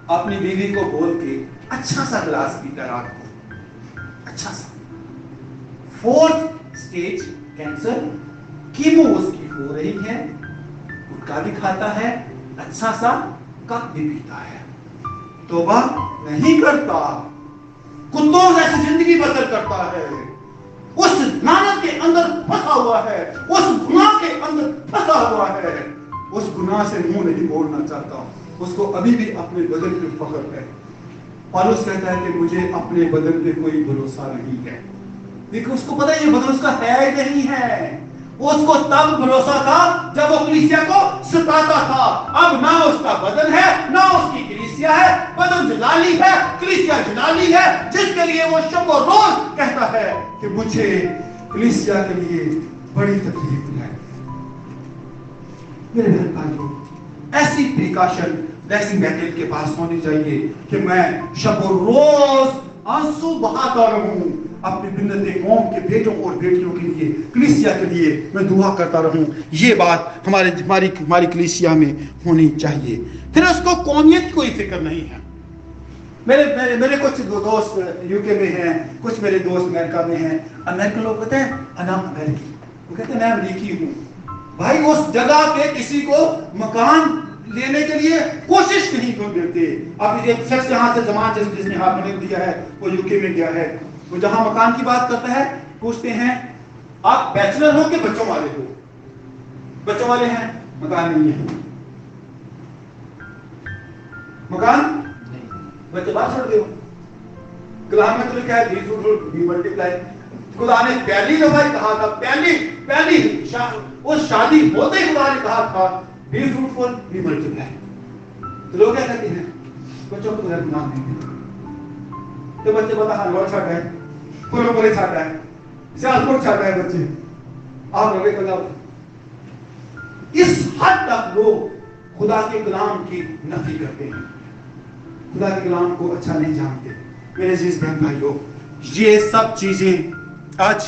अपनी बीवी को बोल के अच्छा सा गिलास पीता रात को, अच्छा सा। 4th स्टेज कैंसर, कीमो उसकी हो रही है, गुटखा भी खाता है, अच्छा सा कप भी पीता है, तौबा नहीं करता, कुत्तों जैसी जिंदगी बसर करता है, उस लानत के अंदर फंसा हुआ है, उस गुनाह के अंदर फंसा हुआ है, उस गुनाह से मुंह नहीं मोड़ना चाहता, उसको अभी भी अपने बदन पे फख्र है और उस कहता है कि मुझे अपने बदन पे कोई भरोसा नहीं है। देखो, उसको पता है ये बदन उसका है ही नहीं है। उसको तब भरोसा था जब वो कलीसिया को सताता था। अब ना उसका बदन है ना उसकी कलीसिया है, बदन जलाली है, कलीसिया जलाली है, जिसके लिए वो शब और रोज कहता है कि मुझे कलीसिया के लिए बड़ी तकलीफ है। मेरे भाइयों, ऐसी प्रिकॉशन ड्रेसिंग मेटेरियल के पास होनी चाहिए कि मैं शब और रोज आंसू बहाता रहूं, अपनी बिन्नत कौम के बेटों और बेटियों के लिए, कलीसिया के लिए मैं दुआ करता रहूं। ये बात हमारी कलीसिया में होनी चाहिए। फिर उसको कौमियत कोई फिक्र नहीं है। मेरे कुछ दोस्त यूके में हैं, कुछ मेरे दोस्त अमेरिका में हैं। अमेरिकन लोग कहते हैं अमेरिकी, वो कहते हैं मैं अमेरिकी हूँ। भाई, उस जगह पे किसी को मकान लेने के लिए कोशिश नहीं कर देते। अब एक शख्स यहाँ से जमान जिसने हाथ में दिया है, वो यूके में गया है, वो जहाँ मकान की बात करता है पूछते हैं आप बैचलर हो कि बच्चों वाले हो? बच्चों वाले हैं, मकान नहीं है, मकान बच्चे बात छोड़ दो। कलाम में तो लिखा है मल्टीप्लाई। खुदा ने पहली दफा कहा था, पहली उस शादी होते ही खुदा ने कहा था बी फ्रूटफुल बी मल्टीप्लाई। तो लोग क्या कहते हैं? बच्चों को गलत नाम नहीं देते। तो बच्चे पता हर लौट छाटा है, पुरपुरे छाटा है, सियालकोट छाटा है, बच्चे आप लोगे कदम। इस हद तक लोग खुदा के कलाम की नफी करते हैं, खुदा के कलाम को अच्छा नहीं जानते। मेरे अजीज बहन भाइयों, ये सब चीजें आज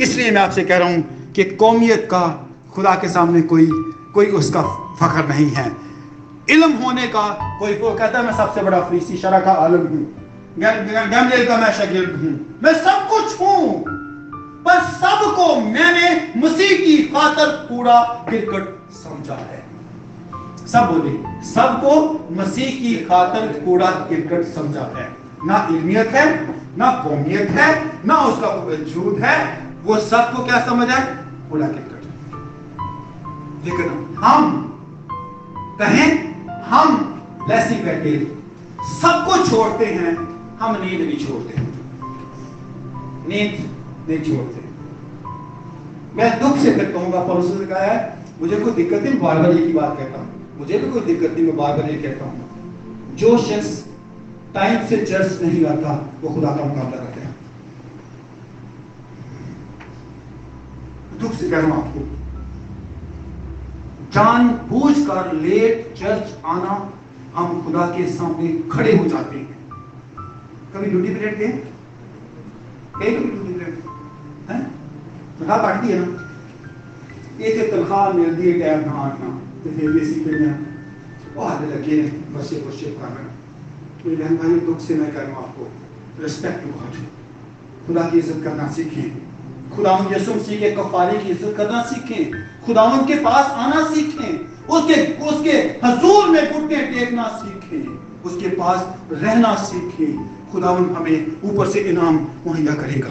इसलिए मैं आपसे कह रहा हूं कि कौमियत का खुदा के सामने कोई उसका फखर नहीं है। इल्म होने का कोई कहता है मैं सबसे बड़ा फरीसी, शरा का आलम हूँ, गैमलील का मैं शागिर्द हूँ, मैं सब कुछ हूँ, पर सबको मैंने मसीह की खातर पूरा क्रिकेट समझा है। सब बोले, सबको मसीह की खातर पूरा क्रिकेट समझा है। ना इल्मियत है, ना कौमियत है, ना उसका वजूद है, वो सबको क्या समझ है? पूरा क्रिकेट। लेकिन हम कहें हम ब्लेसिंग सब सबको छोड़ते हैं हम नींद नहीं छोड़ते, नींद नहीं छोड़ते। मैं दुख से फिर कहूंगा, पड़ोसी से कहा है मुझे कोई दिक्कत नहीं, बार बार की बात कहता हूँ, मुझे भी कोई दिक्कत नहीं, मैं बार बार ये कहता हूँ, जो शख्स टाइम से चर्च नहीं आता वो खुदा का मुकाबला करता है। दुख से कह रहा हूं आपको, जानबूझकर लेट चर्च आना, हम खुदा के सामने खड़े हो जाते हैं। कभी ड्यूटी पे लेट गए, कहीं कभी ड्यूटी पे लेट हैं, तनख्वाह बांट दिया ना, एक तनख्वाह मिल दी टाइम ना आना, तो फिर भी सीखे ना वो आने लगे बसे बसे करना। मेरे बहन भाई, दुख से मैं कह रहा हूँ आपको, रिस्पेक्ट टू गॉड, खुदा की इज्जत करना सीखें, खुदावंद यीशु मसीह के कफारे की इज्जत करना सीखें, खुदावंद के पास आना सीखें, उसके हुजूर में घुटने टेकना सीखें, उसके पास रहना सीखें। खुदावंद हमें ऊपर से इनाम मुहैया करेगा।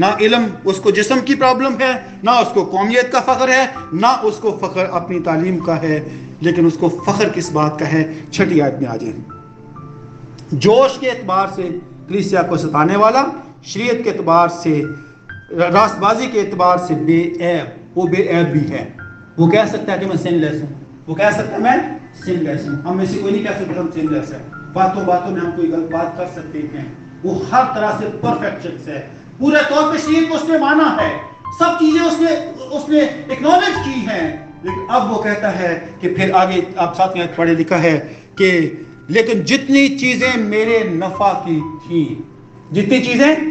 ना इल्म उसको जिस्म की प्रॉब्लम है, ना उसको कौमियत का फख्र है, ना उसको फख्र अपनी तालीम का है, लेकिन उसको फख्र किस बात का है। छठी आयत में आ जाए, जोश के एतबार से कलीसिया को सताने वाला, शरीयत के एतबार से, रास्तबाजी के एतबार से बेऐब, वो बेऐब भी है। वो कह सकता है कि मैं सिनलेस हूँ, वो कह सकता है मैं सिनलेस हूँ। हम में से कोई नहीं कह सकता हम सिनलेस है। बातों बातों में हम कोई गलत बात कर सकते हैं, वो हर तरह से परफेक्ट शख्स है, पूरे तौर पे शरीयत को उसने माना है, सब चीजें उसने एक्नॉलेज की हैं, लेकिन अब वो कहता है कि फिर आगे आप साथ में पढ़े लिखा है कि लेकिन जितनी चीजें मेरे नफा की थी, जितनी चीजें,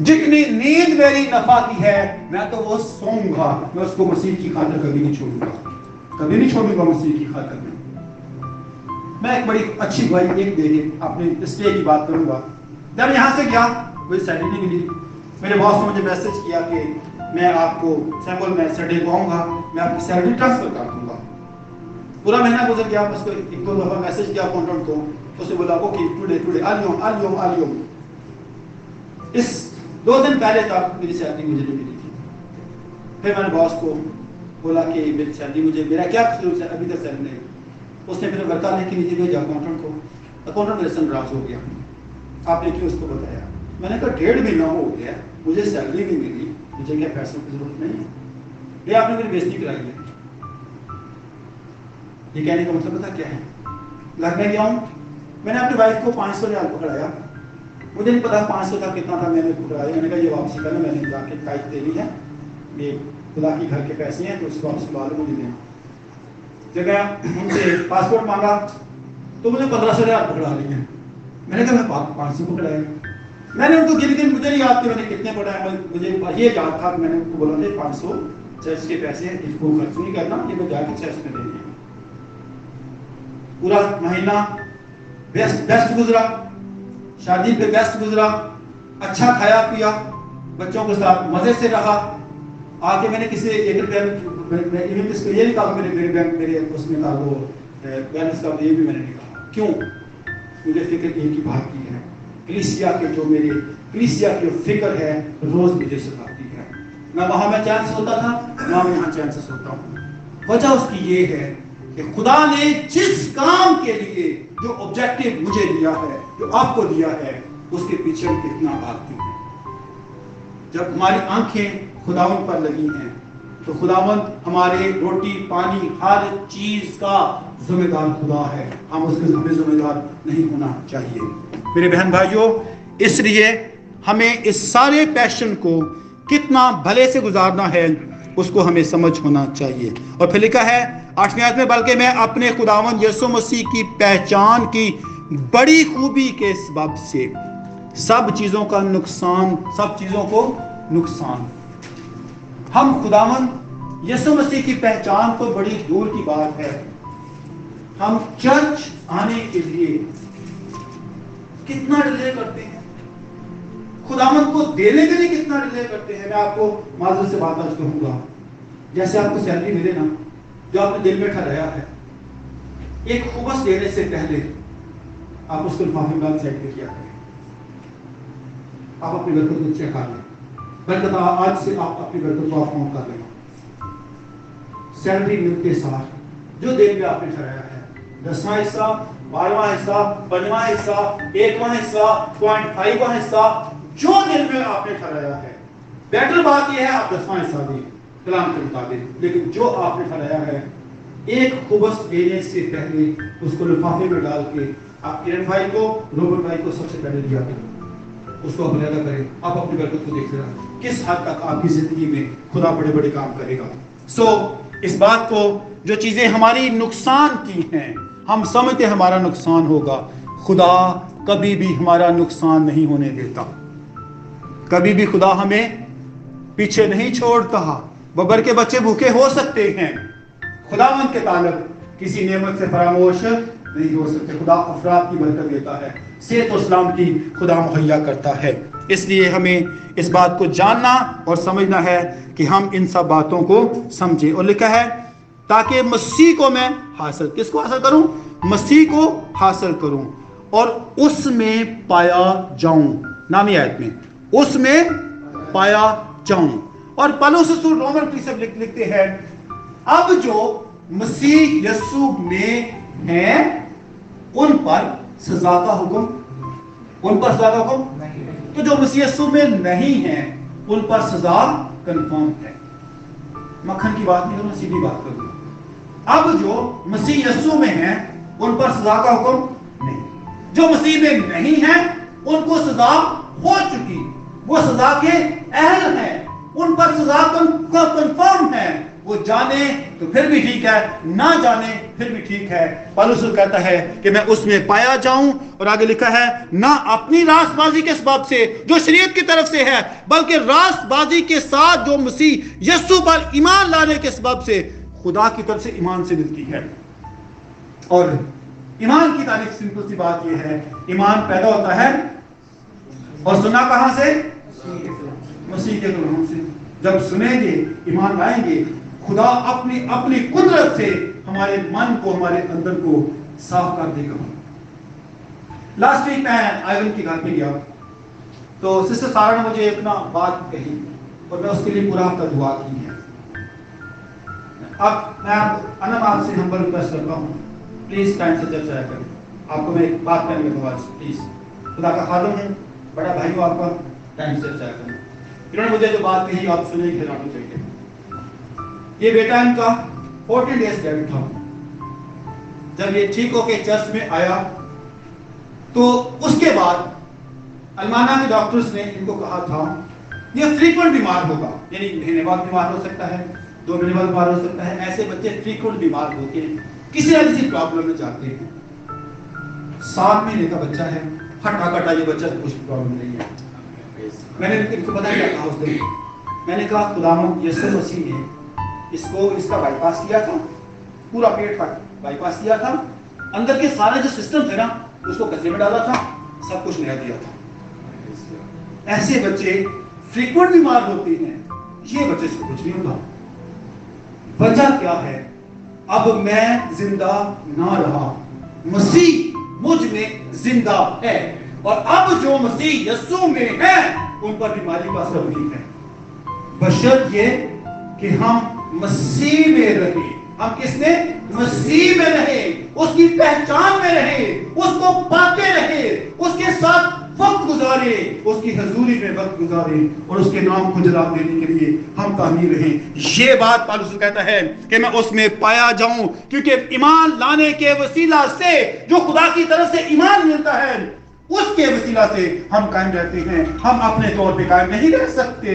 जितनी नींद मेरी नफा की है, मैं तो वो सोऊंगा, मैं उसको मसीह की खातिर कभी नहीं छोड़ूंगा, कभी नहीं छोड़ूंगा मसीह की खातिर में। मैं एक बड़ी अच्छी भाई एक दे अपने स्टे की बात करूंगा। जब यहाँ से गया कोई सैटरडे के लिए, मेरे बॉस ने मुझे मैसेज किया कि मैं आपको सैम्पल में सैटरडे को आऊँगा, मैं आपकी सैलरी ट्रांसफर कर दूंगा। पूरा महीना गुजर गया, उसको एक दो दफा मैसेज किया अकाउंटेंट को, उसने बोला ओके टुडे टुडे आलियो। इस 2 दिन पहले तक मेरी सैलरी मुझे नहीं मिली थी। फिर मैंने बॉस को बोला कि मेरी सैलरी मुझे, मेरा क्या कसूर है, अभी तक सैलरी नहीं। उसने फिर वर्ता नहीं की नीचे भेजा अकाउंटेंट को, अकाउंटेंट मेरे संग नाराज हो गया, आपने क्यों उसको बताया। मैंने कहा 1.5 महीना हो गया मुझे सैलरी नहीं मिली, मुझे क्या पैसों की जरूरत नहीं है, ये आपने मेरी बेइज्जती कराई है। ये कहने का मतलब पता क्या है, घर में गया हूँ, मैंने अपनी वाइफ को 500 पकड़ाया, मुझे नहीं पता 500 था कितना था, मैंने पकड़ाया, मैंने कहा ये वापसी करना, मैंने खुदा के ताइज देनी है, ये खुदा के घर के पैसे हैं, तो उसको वापस मालूम नहीं देना। जब गया उनसे पासपोर्ट मांगा तो मुझे 1500 पकड़ा लिया, मैंने कहा मैं 500 पकड़ाया। मैंने उनको गिन गिन, मुझे नहीं याद कि मैंने कितने पकड़ाया, मुझे ये याद था मैंने उनको बोला था 500 चर्च के पैसे हैं, इसको खर्च नहीं करना, ये मैं जाके चर्च में देनी है। पूरा महीना बेस्ट गुजरा, शादी पे बेस्ट गुजरा, अच्छा खाया पिया, बच्चों के साथ मजे से रहा। आके मैंने किसी एक इसको ये नहीं कहा मेरे मेरे बैंक मेरे उसमें था वो बैलेंस का, ये भी मैंने नहीं कहा। क्यों? मुझे फिक्र एक ही बात की है, कलीसिया के जो मेरे कलीसिया की फिक्र है रोज मुझे सताती है। ना वहाँ मैं चैन से सोता था, ना मैं यहाँ चैन से सोता हूँ। वजह उसकी ये है कि खुदा ने जिस काम के लिए जो ऑब्जेक्टिव मुझे दिया है, जो आपको दिया है, उसके पीछे हम कितना भागते हैं। जब हमारी आंखें खुदावंद पर लगी हैं तो खुदावंद हमारे रोटी पानी हर चीज का जिम्मेदार खुदा है, हम उसके जिम्मेदार नहीं होना चाहिए। मेरे बहन भाइयों, इसलिए हमें इस सारे पैशन को कितना भले से गुजारना है उसको हमें समझ होना चाहिए। और फिर लिखा है 8वीं आयत में, बल्कि मैं अपने खुदावंद यीशु मसीह की पहचान की बड़ी खूबी के सबब से सब चीजों को नुकसान। हम खुदावंद यीशु मसीह की पहचान को, बड़ी दूर की बात है, हम चर्च आने के लिए कितना डिले करते हैं, खुदावंद को देने के लिए कितना डिले करते हैं। मैं आपको माजूर से बात आज कहूंगा, जैसे आपको सैलरी मिले ना, जो आपने दिल में ठहराया है, एक खुबस देने से पहले आप उसको लिफाफे में सेट कर दिया करें। आप अपनी बरकत को चेक कर लें, बरकत आज से आप अपनी बरकत को आप कर लें। सैलरी मिलते साथ जो देर में आपने ठहराया है 10वां हिस्सा बारहवां हिस्सा, 15वां हिस्सा, 1वां हिस्सा, 0.5वां हिस्सा, जो दिल में आपने ठहराया है। बेटर बात यह है आप 10वां हिस्सा दें कलाम के मुताबिक, लेकिन जो आपने ठहराया है एक खुबस देने से पहले उसको लिफाफे में डाल के आप किरण भाई को, रोबर्ट भाई को सबसे पहले दिया करें, उसको आप अलग करें। आप अपनी बरकत को देख रहे हैं किस हद तक आपकी जिंदगी में खुदा बड़े बड़े काम करेगा। सो इस बात को जो चीजें हमारी नुकसान की हैं, हम समझते हमारा नुकसान होगा, खुदा कभी भी हमारा नुकसान नहीं होने देता। कभी भी खुदा हमें पीछे नहीं छोड़ता। बबर के बच्चे भूखे हो सकते हैं, खुदावंद के ताल्लुक किसी नेमत से फरामोश नहीं हो सकते। खुदा अफराद की बरकत देता है, सेहत और सलामती खुदा मुहैया करता है। इसलिए हमें इस बात को जानना और समझना है कि हम इन सब बातों को समझें। और लिखा है ताकि मसीह को मैं हासिल, किसको हासिल करूं? मसीह को हासिल करूं और उसमें पाया जाऊं। नामी आयत में उसमें पाया जाऊं। और पौलुस रसूल रोमन की सब लिखते हैं, अब जो मसीह यसु में हैं उन पर सजा का हुक्म, उन पर सजा का हुक्म नहीं है। तो जो मसीह यीशु में नहीं है उन पर सजा कंफर्म है। मक्खन की बात नहीं, मैं सीधी बात करूंगा। अब जो मसीह यीशु में है उन पर सजा का हुक्म नहीं, जो मसीह में नहीं है उनको सजा हो चुकी, वो सजा के अहल है, उन पर सजा कंफर्म है। वो जाने तो फिर भी ठीक है, ना जाने फिर भी ठीक है। पौलुस कहता है कि मैं उसमें पाया जाऊं। और आगे लिखा है ना अपनी रास्तबाजी के सबब से जो शरीयत की तरफ से है, बल्कि रास्तबाजी के साथ जो मसीह यीशु पर ईमान लाने के सबब से खुदा की तरफ से ईमान से मिलती है। और ईमान की तारीफ सिंपल सी बात यह है, ईमान पैदा होता है और सुना कहां से? मसीह के गुणों से। जब सुनेंगे ईमान लाएंगे, खुदा अपनी अपनी कुदरत से हमारे मन को, हमारे अंदर को साफ कर देगा। लास्ट वीक मैं आयरन के घर पे गया तो सिस्टर सारा ने मुझे अपना बात कही और मैं उसके लिए पूरा आपका दुआ की है। अब मैं आपसे नंबर रिक्वेस्ट करता हूँ, प्लीज टाइम से चर्चा करें। आपको मैं एक बात करने के बाद प्लीज, खुदा का खादिम है, बड़ा भाई हो आपका, टाइम से चर्चा करें। इन्होंने मुझे जो बात कही आप सुने हैरान हो जाएंगे। ये बेटा इनका 40 डेज डेबिट था। जब ये ठीक होके चर्च में आया तो उसके बाद अलमाना के डॉक्टर्स ने इनको कहा था ये फ्रीक्वेंट बीमार होगा, यानी महीने बाद बीमार हो सकता है, 2 महीने बाद बीमार हो सकता है। ऐसे बच्चे फ्रीक्वेंट बीमार होते हैं, किसी ना किसी प्रॉब्लम में जाते हैं। 7 महीने का बच्चा है, हटा कटा ये बच्चा, कुछ प्रॉब्लम नहीं है। मैंने इनको पता क्या कहा उस दिन, मैंने कहा खुदावंद यीशु मसीह ने इसको, इसका बाईपास किया था, पूरा पेट तक बाईपास किया था, अंदर के सारे जो सिस्टम थे ना उसको कचरे में डाला था, सब कुछ नया दिया था। ऐसे बच्चे फ्रीक्वेंट बीमार होते हैं, ये बच्चे से कुछ नहीं होता। वजह क्या है? अब मैं जिंदा ना रहा, मसीह मुझ में जिंदा है, और अब जो मसीह यीशु में है उन पर बीमारी का असर नहीं है। बशर्त ये कि हम मसीह में रहे। हम किसने? मसीह में रहे, उसकी पहचान में रहे, उसको पाते रहे, उसके साथ वक्त गुजारे, उसकी हजूरी में वक्त गुजारे और उसके नाम को जलाल देने के लिए हम कामिल रहे। ये बात पौलुस कहता है कि मैं उसमें पाया जाऊं, क्योंकि ईमान लाने के वसीला से जो खुदा की तरफ से ईमान मिलता है उसके वसीला से हम कायम रहते हैं। हम अपने तौर पे कायम नहीं रह सकते,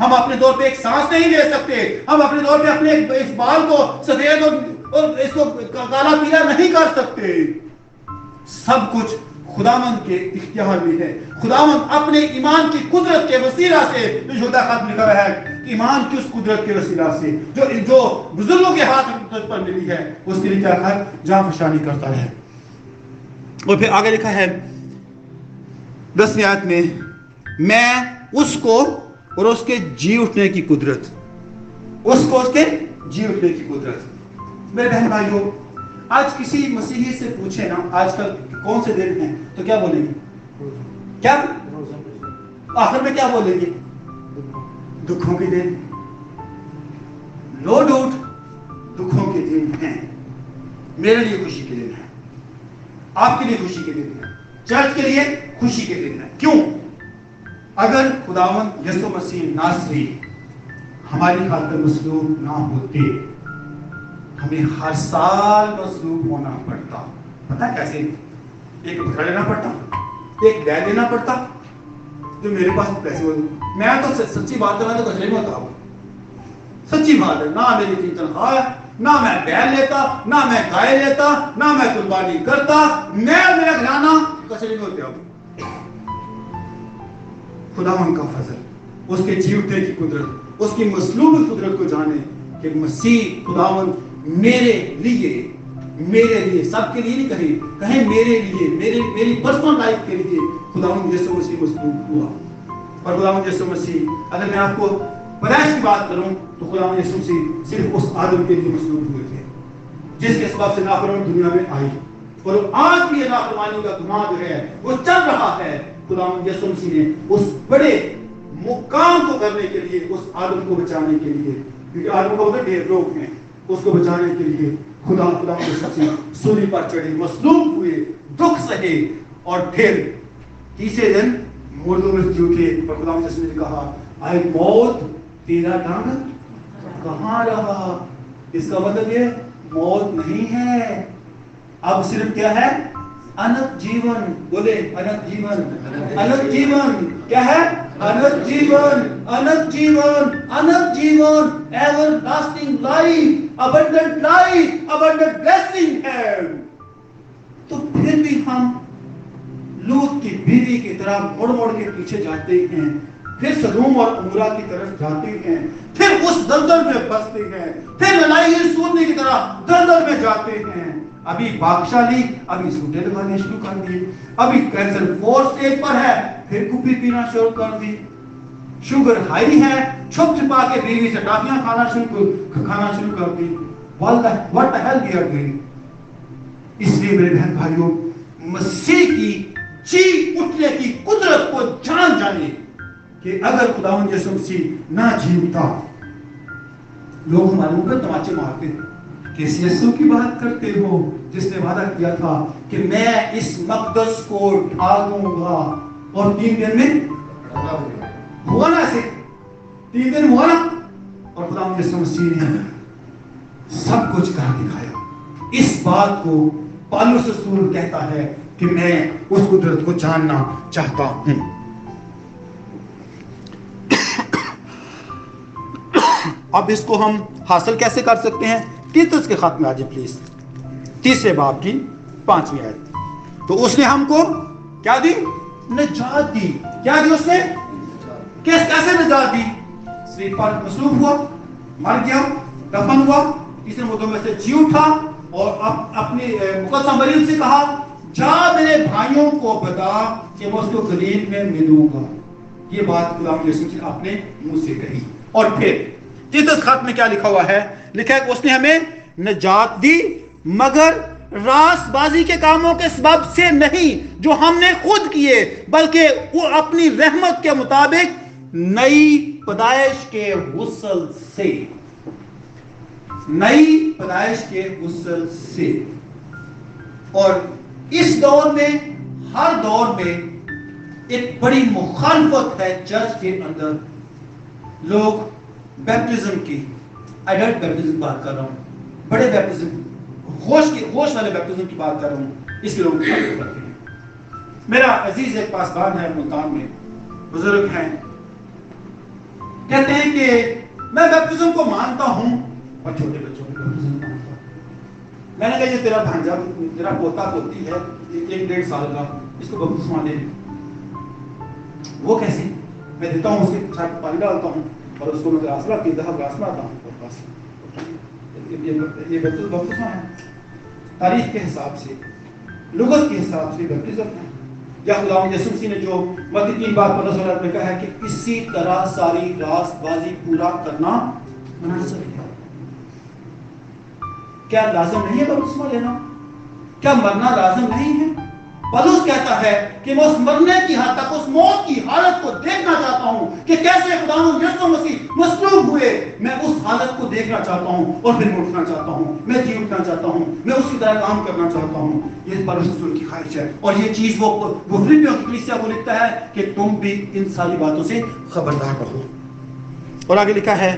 हम अपने तौर पे एक सांस नहीं ले सकते, हम अपने तौर पे अपने इस बाल को सफेद और इसको काला पीला नहीं कर सकते। सब कुछ खुदावंद के इख्तियार में है। खुदावंद अपने ईमान की कुदरत के वसीला से, जो खुदावंद लिखा है ईमान की उस कुदरत के वसीला से जो बुजुर्गों के हाथ पर मिली है, उसके लिए जहाँ फशानी करता है। और फिर आगे लिखा है 10वीं आयत में, मैं उसको और उसके जी उठने की कुदरत, उसको उसके जी उठने की कुदरत। मेरे बहन भाइयों, आज किसी मसीही से पूछे ना आजकल कौन से दिन हैं तो क्या बोलेंगे? क्या आखिर में क्या बोलेंगे? दुखों के दिन, नो डाउट दुखों के दिन हैं, मेरे लिए खुशी के दिन है। आपके लिए खुशी के दिन है, चर्च के लिए खुशी के दिन है। क्यों? अगर खुदावंद यीशु मसीह नासरी हमारी खातिर मसलूब ना होते, हमें हर साल मसलूब होना पड़ता। पता कैसे? एक बकरा लेना पड़ता, एक बैल लेना पड़ता जो मेरे पास पैसे होते। मैं तो सच्ची बात करा तो कचरे में होता हूँ, सच्ची बात है। ना मेरी इतनी तनख्वाह है, ना मैं बैल लेता, ना मैं गाय लेता, ना मैं कुर्बानी करता, मैं मेरा घराना कचरे में होते। खुदा उनका फजल, उसके जीवते की कुदरत, उसकी मसलूब कुदरत को जाने कि मसीह खुदावन मेरे लिए सबके लिए नहीं कहीं मेरे लिए मेरी पर्सनल लाइफ के लिए खुदावन यीशु मसीह मसलूब हुआ। और खुदावन यीशु मसीह, अगर मैं आपको पैदाइश की बात करूं तो खुदावन यीशु मसीह सिर्फ उस आदम के लिए मसलूब हुए थे जिसके सबब से नाफरमानी दुनिया में आई, और आज भी नाफरमानी का धुआं जो है वो चल रहा है। खुदावन यीशु मसीह ने उस बड़े मुकाम को करने के लिए, उस आदम को बचाने के लिए, क्योंकि आदम को बहुत ढेर रोग है, उसको बचाने के लिए खुदा सूली पर चढ़े, मसलूब हुए, दुख सहे और फिर तीसरे दिन मुर्दों में जी उठे। और खुदा ने कहा, आए मौत तेरा डांग कहाँ रहा? इसका मतलब ये मौत नहीं है, अब सिर्फ क्या है? अनंत जीवन। बोले अनंत जीवन, अनंत जीवन क्या है? अनंत जीवन, अनंत जीवन, अनंत जीवन, everlasting life, abundant life, abundant blessing है। तो फिर भी हम लूत की बीवी की तरह मुड़ मुड़ के पीछे जाते हैं, फिर सदूम और उमरा की तरफ जाते हैं, फिर उस दलदल में फंसते हैं, फिर लड़ाई सूरने की तरह दलदल में जाते हैं। अभी बादशाही, अभी झूठे लगाने शुरू कर दिए, अभी कैंसर 4 स्टेज पर है, फिर कुपी पीना शुरू कर दी, शुगर हाई है, छुप छुपा के बीवी से टाफियां खाना शुरू कर दी। What the hell we are doing. इसलिए मेरे बहन भाइयों, मसीह की जी उठने की कुदरत को जान जाने कि अगर खुदावंद यीशु मसीह ना जीवता, लोग हमारे ऊपर तमाचे मारते हैं। किस यीशु की बात करते हो जिसने वादा किया था कि मैं इस मकदस को ढा दूंगा और 3 दिन में हुआ ना? से 3 दिन हुआ ना? और खुदा यीशु मसीह ने सब कुछ कर दिखाया। इस बात को पौलुस रसूल कहता है कि मैं उस कुदरत को जानना चाहता हूं। अब इसको हम हासिल कैसे कर सकते हैं? तीतुस के खत में आ जाए प्लीज, 3 बाब की 5वीं आयत। तो उसने हमको क्या दी? निजात दी। क्या दी उसने? कैसे निजात दी? सिर्फ पर मसलूब हुआ, मर गया, दफन हुआ, तीसरे मुद्दों में से जी उठा और अपने मुकद्दस मरियम से कहा, जा मेरे भाइयों को बता कि मैं उसको गलील में मिलूंगा। ये बात खुदावंद यीशु ने अपने मुंह से कही। और फिर तीतुस खत में क्या लिखा हुआ है? लिखा है उसने हमें निजात दी, मगर रासबाजी के कामों के सबब से नहीं जो हमने खुद किए, बल्कि वो अपनी रहमत के मुताबिक नई पैदाइश के हुस्न से। नई पैदाइश के हुस्न से। और इस दौर में, हर दौर में एक बड़ी मुखालफत है चर्च के अंदर। लोग बैप्टिज्म की, एडल्ट बैप्टिज्म की बात कर रहा हूँ, बड़े बैप्टिज्म, होश वाले बैप्टिज्म की बात कर रहा हूँ, इसलिए लोग करते हैं। मेरा अजीज एक पासवान है मुल्तान में, बुजुर्ग हैं, कहते हैं कि मैं बैप्टिज्म को मानता हूँ और छोटे बच्चों को बैप्टिज्म मानता हूँ। मैंने कहा, ये तेरा भांजा, तेरा पोता पोती है 1-1.5 साल का, इसको बपतिस्मा दे। वो कैसे? मैं देता हूँ, उसके साथ पानी डालता हूँ और उसको मैं ग्रासला की दहा ग्रासला आता हूँ। ये बपतिस्मा है तारीख के हिसाब से, लुगत के हिसाब से बपतिस्मा है। या खुदावंद यीशु मसीह ने जो मत्ती 3:15-16 में कहा है कि इसी तरह सारी रासबाजी पूरा करना मुनासिब है। क्या लाजम नहीं है बपतिस्मा लेना? क्या मरना लाजम नहीं है? बलूस कहता है कि मैं उस मरने की हद तक, उस मौत की हालत को देखना चाहता हूं कि कैसे खुदावंद यीशु मसीह मसलूब हुए। मैं उस हालत को देखना चाहता हूं और फिर उठना चाहता हूं, मैं जी उठना चाहता हूं, मैं उसी तरह काम करना चाहता हूं। ये परमेश्वर की ख्वाहिश है और ये चीज वो फिलिपियों की कलीसिया को लिखता है कि तुम भी इन सारी बातों से खबरदार रहो। और आगे लिखा है,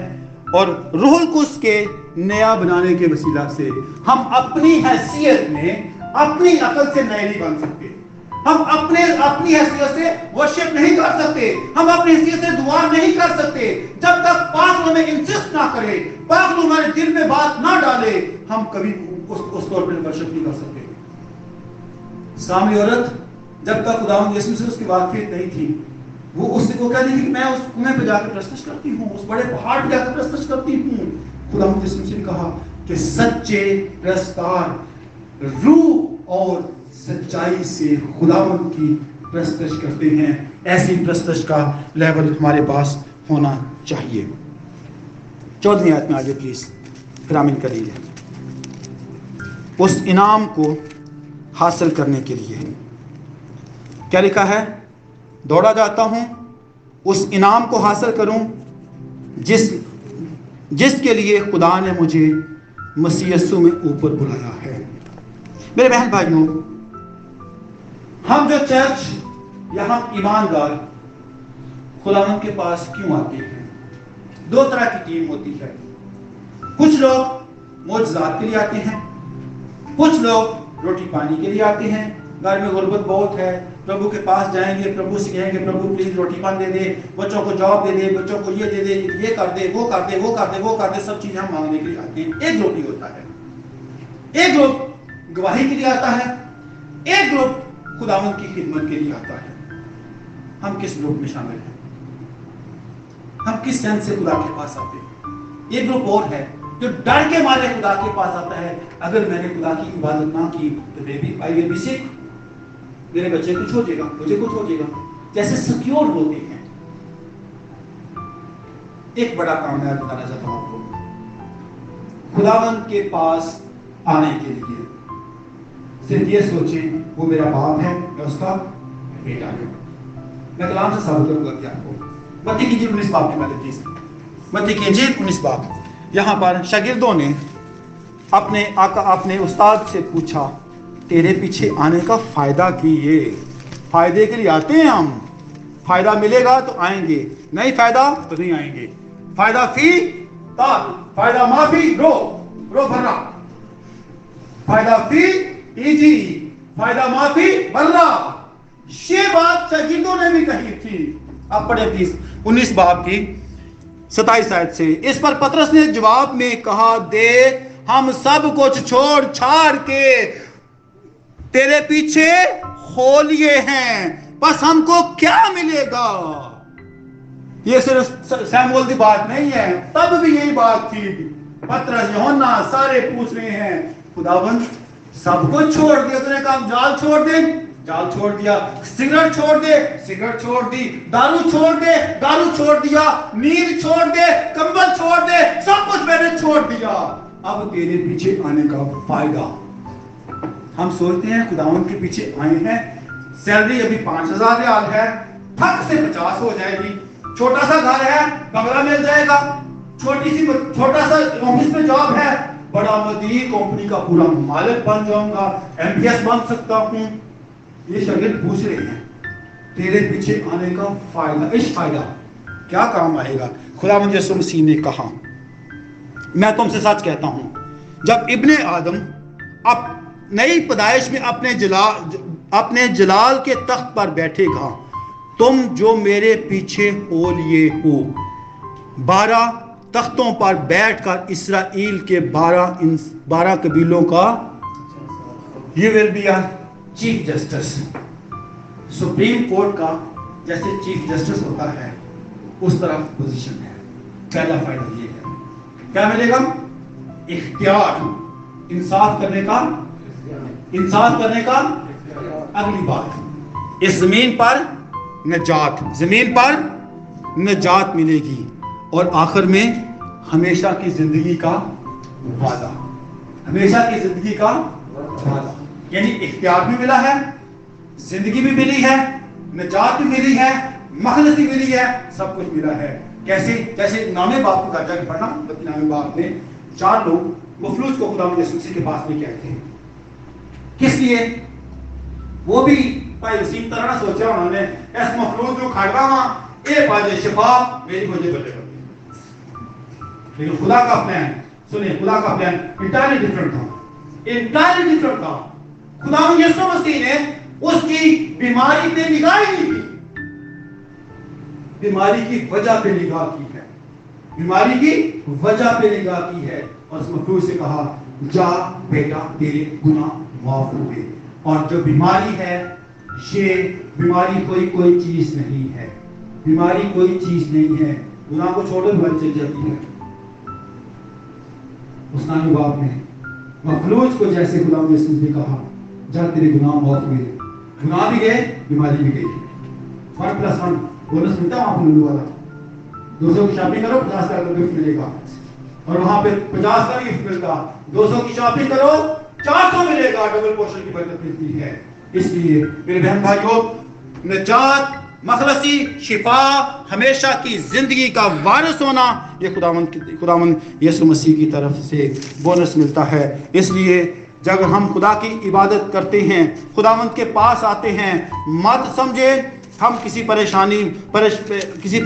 और रूहुल कुद्स के नया बनाने के वसीला से हम अपनी हैसियत में अपनी अकल से नए नहीं बन सकते, हम अपनी हैसियत से वर्शिप नहीं कर सकते, हम अपनी हैसियत से दुआ नहीं कर सकते। जब तक पागल हमें इंसिस्ट ना करे, पागल हमारे दिल में बात ना डाले, हम कभी उस तौर पर वर्शिप नहीं कर सकते। सामरी औरत जब तक खुदावंद यीशु से उसकी वाकफियत नहीं थी, वो उससे वो कहती थी कि मैं उस कुएं पे जाकर प्रस्तुत करती हूँ, उस बड़े पहाड़ पे जाकर प्रस्तुत करती हूँ। खुदावंद यीशु ने कहा कि सच्चे प्रस्तार रूह और सच्चाई से खुदावंद की प्रस्तुत करते हैं। ऐसी प्रस्तुत का लेवल हमारे पास होना चाहिए। 14वीं आयत में आगे प्लीज ग्रामीण करिए। उस इनाम को हासिल करने के लिए क्या लिखा है, दौड़ा जाता हूं उस इनाम को हासिल करूं जिसके लिए खुदा ने मुझे मसीह यीशु में ऊपर बुलाया है। मेरे बहन भाइयों, हम जो चर्च या हम ईमानदार खुदावंद के पास क्यों आते हैं? दो तरह की टीम होती है, कुछ लोग मुआजजात के लिए आते हैं, कुछ लोग रोटी पानी के लिए आते हैं। घर में गुर्बत बहुत है, प्रभु के पास जाएंगे, प्रभु से कहेंगे प्रभु प्लीज रोटी पान दे दे, बच्चों को जॉब दे दे, बच्चों को ये दे दे, ये कर दे, वो कर दे, वो कर दे, वो कर दे, सब चीजें हम मांगने के लिए आते हैं। एक ग्रुप ही होता है, एक ग्रुप गवाही के लिए आता है, एक ग्रुप खुदावंद की खिदमत के लिए आता है। हम किस ग्रुप में शामिल हैं? हम किस सेंस से खुदा के पास आते हैं? एक ग्रुप और है जो डर के मारे खुदा के पास आता है, अगर मैंने खुदा की इबादत ना की तो आई से मेरे बच्चे कुछ हो जाएगा, मुझे कुछ हो जाएगा। जैसे सिक्योर होते हैं। एक बड़ा काम मैं बताना चाहता हूं आपको, खुदावंद के पास आने के लिए सिर्फ ये सोचें वो मेरा बाप है, मैं उसका बेटा हूं। मैं कलाम से साबित करूंगा कि आपको मत्ती की इंजील 19 बाब की बात है, मत्ती की इंजील 19 बाब। यहाँ पर शागिर्दों ने अपने आका अपने उस्ताद से पूछा, तेरे पीछे आने का फायदा कीजिए। फायदे के लिए आते हैं हम, फायदा मिलेगा तो आएंगे, नहीं फायदा तो नहीं आएंगे। फायदा फी ताल, फायदा माफी रो रो भरा, फायदा फी इजी, फायदा माफी भरा। ये बात शागिर्दों ने भी कही थी। अब पढ़े प्लीज 19 बाब की 27 आयत से। इस पर पतरस ने जवाब में कहा, देख हम सब कुछ छोड़ छाड़ के तेरे पीछे हो लिए हैं, बस हमको क्या मिलेगा? ये सिर्फ सैमुअल की बात नहीं है, तब भी यही बात थी। पतरस, यूहन्ना सारे पूछ रहे हैं, खुदावंद सब कुछ छोड़ दिया तूने? काम जाल छोड़ दे, जाल छोड़ दिया, सिगरेट छोड़ दे, सिगरेट छोड़ दी, दारू छोड़ दे, दारू छोड़ दिया, नींद छोड़ दे, कंबल छोड़ दे, सब कुछ मैंने छोड़ दिया, अब तेरे पीछे आने का फायदा? हम सोचते हैं खुदावंद के पीछे आए हैं, सैलरी अभी 5000 रियाल है, थक से 50 हो जाएगी, छोटा सा घर है बंगला मिल जाएगा, छोटा सा ऑफिस में जॉब है, बड़ा मदीर कंपनी का पूरा मालिक बन जाऊंगा, MPS बन सकता हूँ। ये शागिर्द पूछ रहे हैं, तेरे पीछे आने का फायदा, इस फायदा क्या काम आएगा? खुदावंद यीशु मसीह ने कहा, मैं तुमसे सच कहता हूं, जब इब्ने आदम अब नई पैदाइश में अपने जलाल के तख्त पर बैठेगा, तुम जो मेरे पीछे हो लिए हो, 12 तख्तों पर बैठकर इसराइल के 12 कबीलों का ये will be chief justice. Supreme court का जैसे चीफ जस्टिस होता है, उस तरह पोजीशन है। पहला फायदा ये है, क्या मिलेगा? इख्तियार, इंसाफ करने का। अगली बात, इस जमीन पर निजात मिलेगी, और आखिर में हमेशा की जिंदगी का वादा। यानी इख्तियार भी मिला है, जिंदगी भी मिली है, निजात भी मिली है, मखलस भी मिली है, सब कुछ मिला है। कैसे? जैसे नामे बाप को दर्जा पढ़ना, मतलब नामे बाप ने चार लोग मफलूज को खुदा के पास लेके आए थे। किस लिए? वो भी भाई वसीम तरह ना सोचा उन्होंने इस मफलूज को खड़वा वा ए पाजे शिफा मेरी मुझे बदले। लेकिन खुदा का प्लान सुनिए, खुदा का प्लान इंटायरली डिफरेंट था, इंटायरली डिफरेंट था। खुदा यीशु मसीह ने उसकी बीमारी पे निगाह ही नहीं की, बीमारी की वजह पे निगाह की है, बीमारी की वजह पे निगाह की है और उस मफलूज से कहा जा बेटा तेरे गुनाह माफ हो गए। और जो बीमारी है ये बीमारी कोई चीज नहीं है, बीमारी कोई चीज नहीं है। गुनाह को छोड़कर बीमारी चल जाती है। उस नामी बाप ने मफलूज को जैसे गुलाम यीशु ने कहा जा तेरे गुनाह माफ हुए, गुनाह भी गए, बीमारी भी गई। 1+1 बोनस मिलता है आपको मिलने वाला। 200 की शॉपिंग करो, 50 का गिफ्ट मिलेगा। और वहां पे 50 का गिफ्ट मिलता, 200 की शॉपिंग करो 400 मिलेगा। डबल पोर्शन की बरकत मिलती है। इसलिए मेरे बहन भाइयों, निजात, मखलसी, शिफा, हमेशा की जिंदगी का वारिस होना, ये खुदावंद यीशु मसीह की तरफ से बोनस मिलता है। इसलिए जब हम खुदा की इबादत करते हैं, खुदावंद के पास आते हैं, मत समझे हम किसी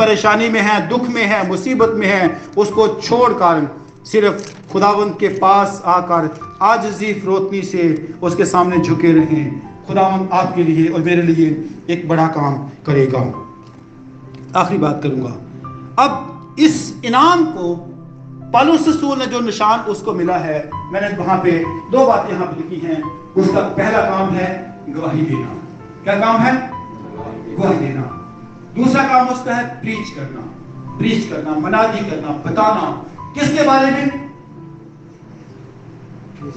परेशानी में हैं, दुख में हैं, मुसीबत में हैं, उसको छोड़कर सिर्फ खुदावंद के पास आकर आजिज़ी फरोतनी से उसके सामने झुके रहें। खुदावंद आपके लिए और मेरे लिए एक बड़ा काम करेगा। आखिरी बात करूंगा। अब इस इनाम को पौलुस रसूल ने जो निशान उसको मिला है, मैंने वहां पे दो बातें यहाँ पे लिखी हैं। उसका पहला काम है गवाही देना। क्या काम है? गवाही देना। दूसरा काम उसका है प्रीच करना, प्रीच करना, मनादी करना, बताना। किसके बारे में?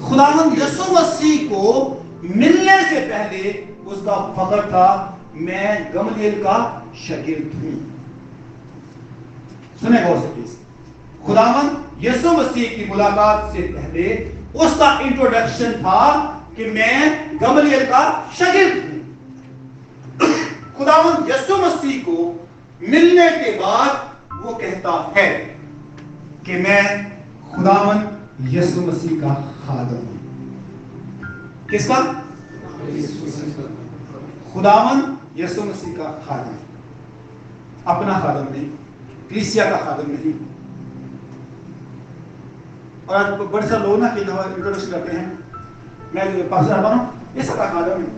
खुदावंद यीशु मसीह को मिलने से पहले उसका फख्र था मैं गमलीएल का शागिर्द हूं। सुने गौर से प्लीज। खुदावंद यीशु मसीह की मुलाकात से पहले उसका इंट्रोडक्शन था कि मैं गमलीएल का शागिर्द हूं। खुदावंद यीशु मसीह को मिलने के बाद वो कहता है कि मैं खुदावंद यीशु मसीह का खादिम हूं। किसका? खुदावंद यीशु मसीह का खादिम, अपना खादिम नहीं, कलीसिया का खादिम नहीं। और बड़े सारे लोग ना कि इंट्रोडक्शन करते हैं मैं पाकिस्तान वाला हूँ, ये सबका खादिम है,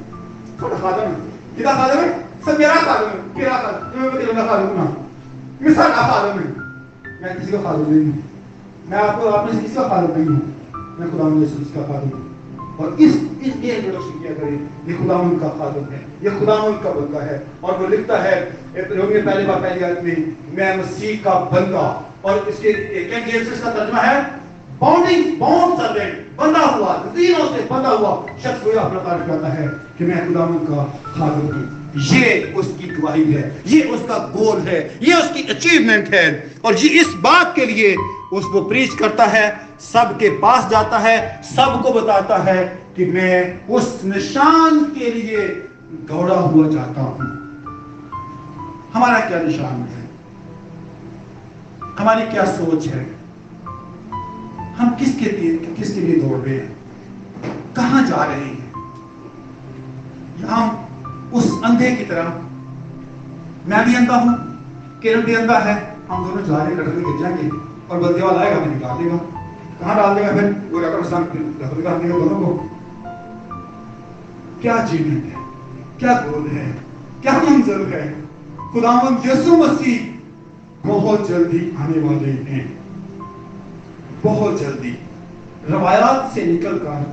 थोड़ा खादिम है, किसका खादिम है? सब मेरा खादिम है, मेरा खादिम, मैं तेरा खादिम ना, मैं सारा खादिम है, मैं किसी का खादिम नहीं हूँ, मैं आपको आपने किसी का खादिम नहीं हूँ, मैं खुदावंद यीशु मसीह का खादिम हूँ। और इस ये इंट्रोडक्शन किया करें, ये खुदावंद का खादिम है, ये खुदावंद का बंदा है। और वो लिखता है रोमियों पहली आयत में मैं मसीह का बंदा, और इसके किंग जेम्स का तर्जुमा है बाउंड सर्वेंट, बंधा हुआ, ज़ंजीरों से बंधा हुआ शख्स को अपना कार्य करता है कि मैं खुदावंद का खादिम हूं। ये उसकी गवाही है, ये उसका गोल है, ये उसकी अचीवमेंट है। और ये इस बात के लिए उसको प्रीच करता है, सबके पास जाता है, सबको बताता है कि मैं उस निशान के लिए दौड़ा हुआ जाता हूं। हमारा क्या निशान है? हमारी क्या सोच है? हम किसके लिए दौड़ रहे हैं? कहां जा रहे हैं? हम उस अंधे की तरह, मैं भी अंधा हूं, किरण भी अंधा है, हम दोनों जा रहे गड्ढे में गिर जाएंगे और बल्दी वाला आएगा मैं निकाल देगा। कहाँ डाल देगा? फिर वो निकाल देगा दोनों को। क्या अचीवमेंट है? क्या गोल है? क्या मंजिल है? खुदावंद यीशु मसीह बहुत जल्दी आने वाले हैं, बहुत जल्दी। रवायात से निकलकर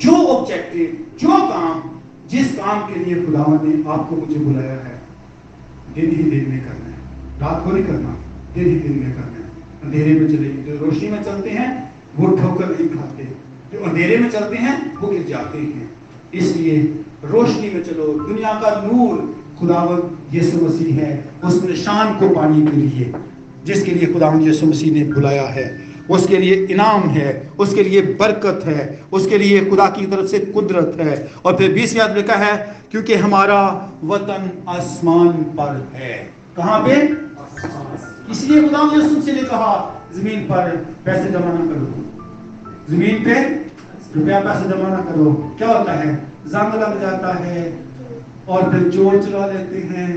जो ऑब्जेक्टिव, जो काम, जिस काम के लिए खुदावंद ने आपको मुझे बुलाया है, दिन ही दिन में करना है, रात को नहीं करना, दिन ही दिन में करना है। अंधेरे में चलेंगे जो रोशनी में चलते हैं वो ठोकर नहीं खाते, जो अंधेरे में चलते हैं वो गिर जाते हैं। इसलिए रोशनी में चलो, दुनिया का नूर खुदावंद यीशु मसीह है, उस निशान को पाने के लिए जिसके लिए खुदावंद यीशु मसीह ने बुलाया है। उसके लिए इनाम है, उसके लिए बरकत है, उसके लिए खुदा की तरफ से कुदरत है। और फिर 20 याद लिखा है क्योंकि हमारा वतन आसमान पर है। कहाँ पे? इसलिए खुदा ने यूसुफ से ने कहा जमीन पर पैसे जमा ना करो, जमीन पे रुपया पैसे जमा ना करो। क्या होता है? जंग लग जाता है और फिर चोर चला लेते हैं,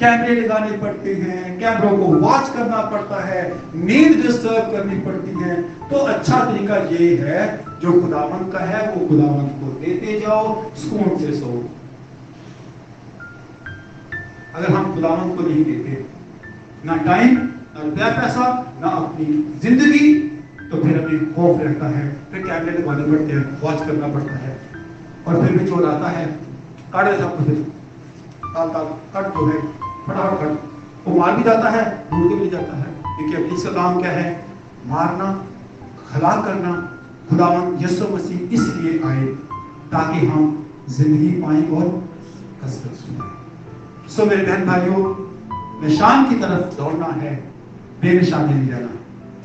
कैमरे लगाने पड़ते हैं, कैमरों को वॉच करना पड़ता है, नींद डिस्टर्ब करनी पड़ती है। तो अच्छा तरीका ये है जो खुदावंद का है वो खुदावंद को देते जाओ, सुकून से सो। अगर हम खुदावंद को नहीं देते ना टाइम, ना रुपया पैसा, ना अपनी जिंदगी, तो फिर हमें खौफ रहता है, फिर कैमरे लगाने पड़ते हैं, वॉच करना पड़ता है, और फिर भी चोर आता है, काट देता है, कट जो है फटाफट कट, वो मार भी जाता है, ढूंढ के भी जाता है, क्योंकि पुलिस का काम क्या है? मारना, खला करना। खुदावंद यीशु मसीह इसलिए आए ताकि हम जिंदगी पाएं और कसरत सुनाएं। सो मेरे बहन भाइयों, निशान की तरफ दौड़ना है, बेनिशान नहीं रहना,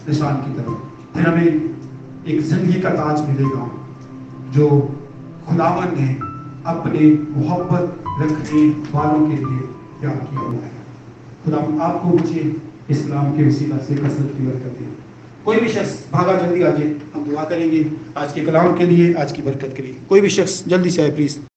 निशान की तरफ। फिर हमें एक जिंदगी का ताज मिलेगा जो खुदावंद ने अपने मोहब्बत रखने वालों के लिए क्या किया हुआ है। खुदा आपको मुझे इस्लाम के वसीला से कसरत की बरकत दे। कोई भी शख्स भागा जल्दी आ जाए, हम दुआ करेंगे आज के कलाम के लिए, आज की बरकत के लिए। कोई भी शख्स जल्दी से आए प्लीज।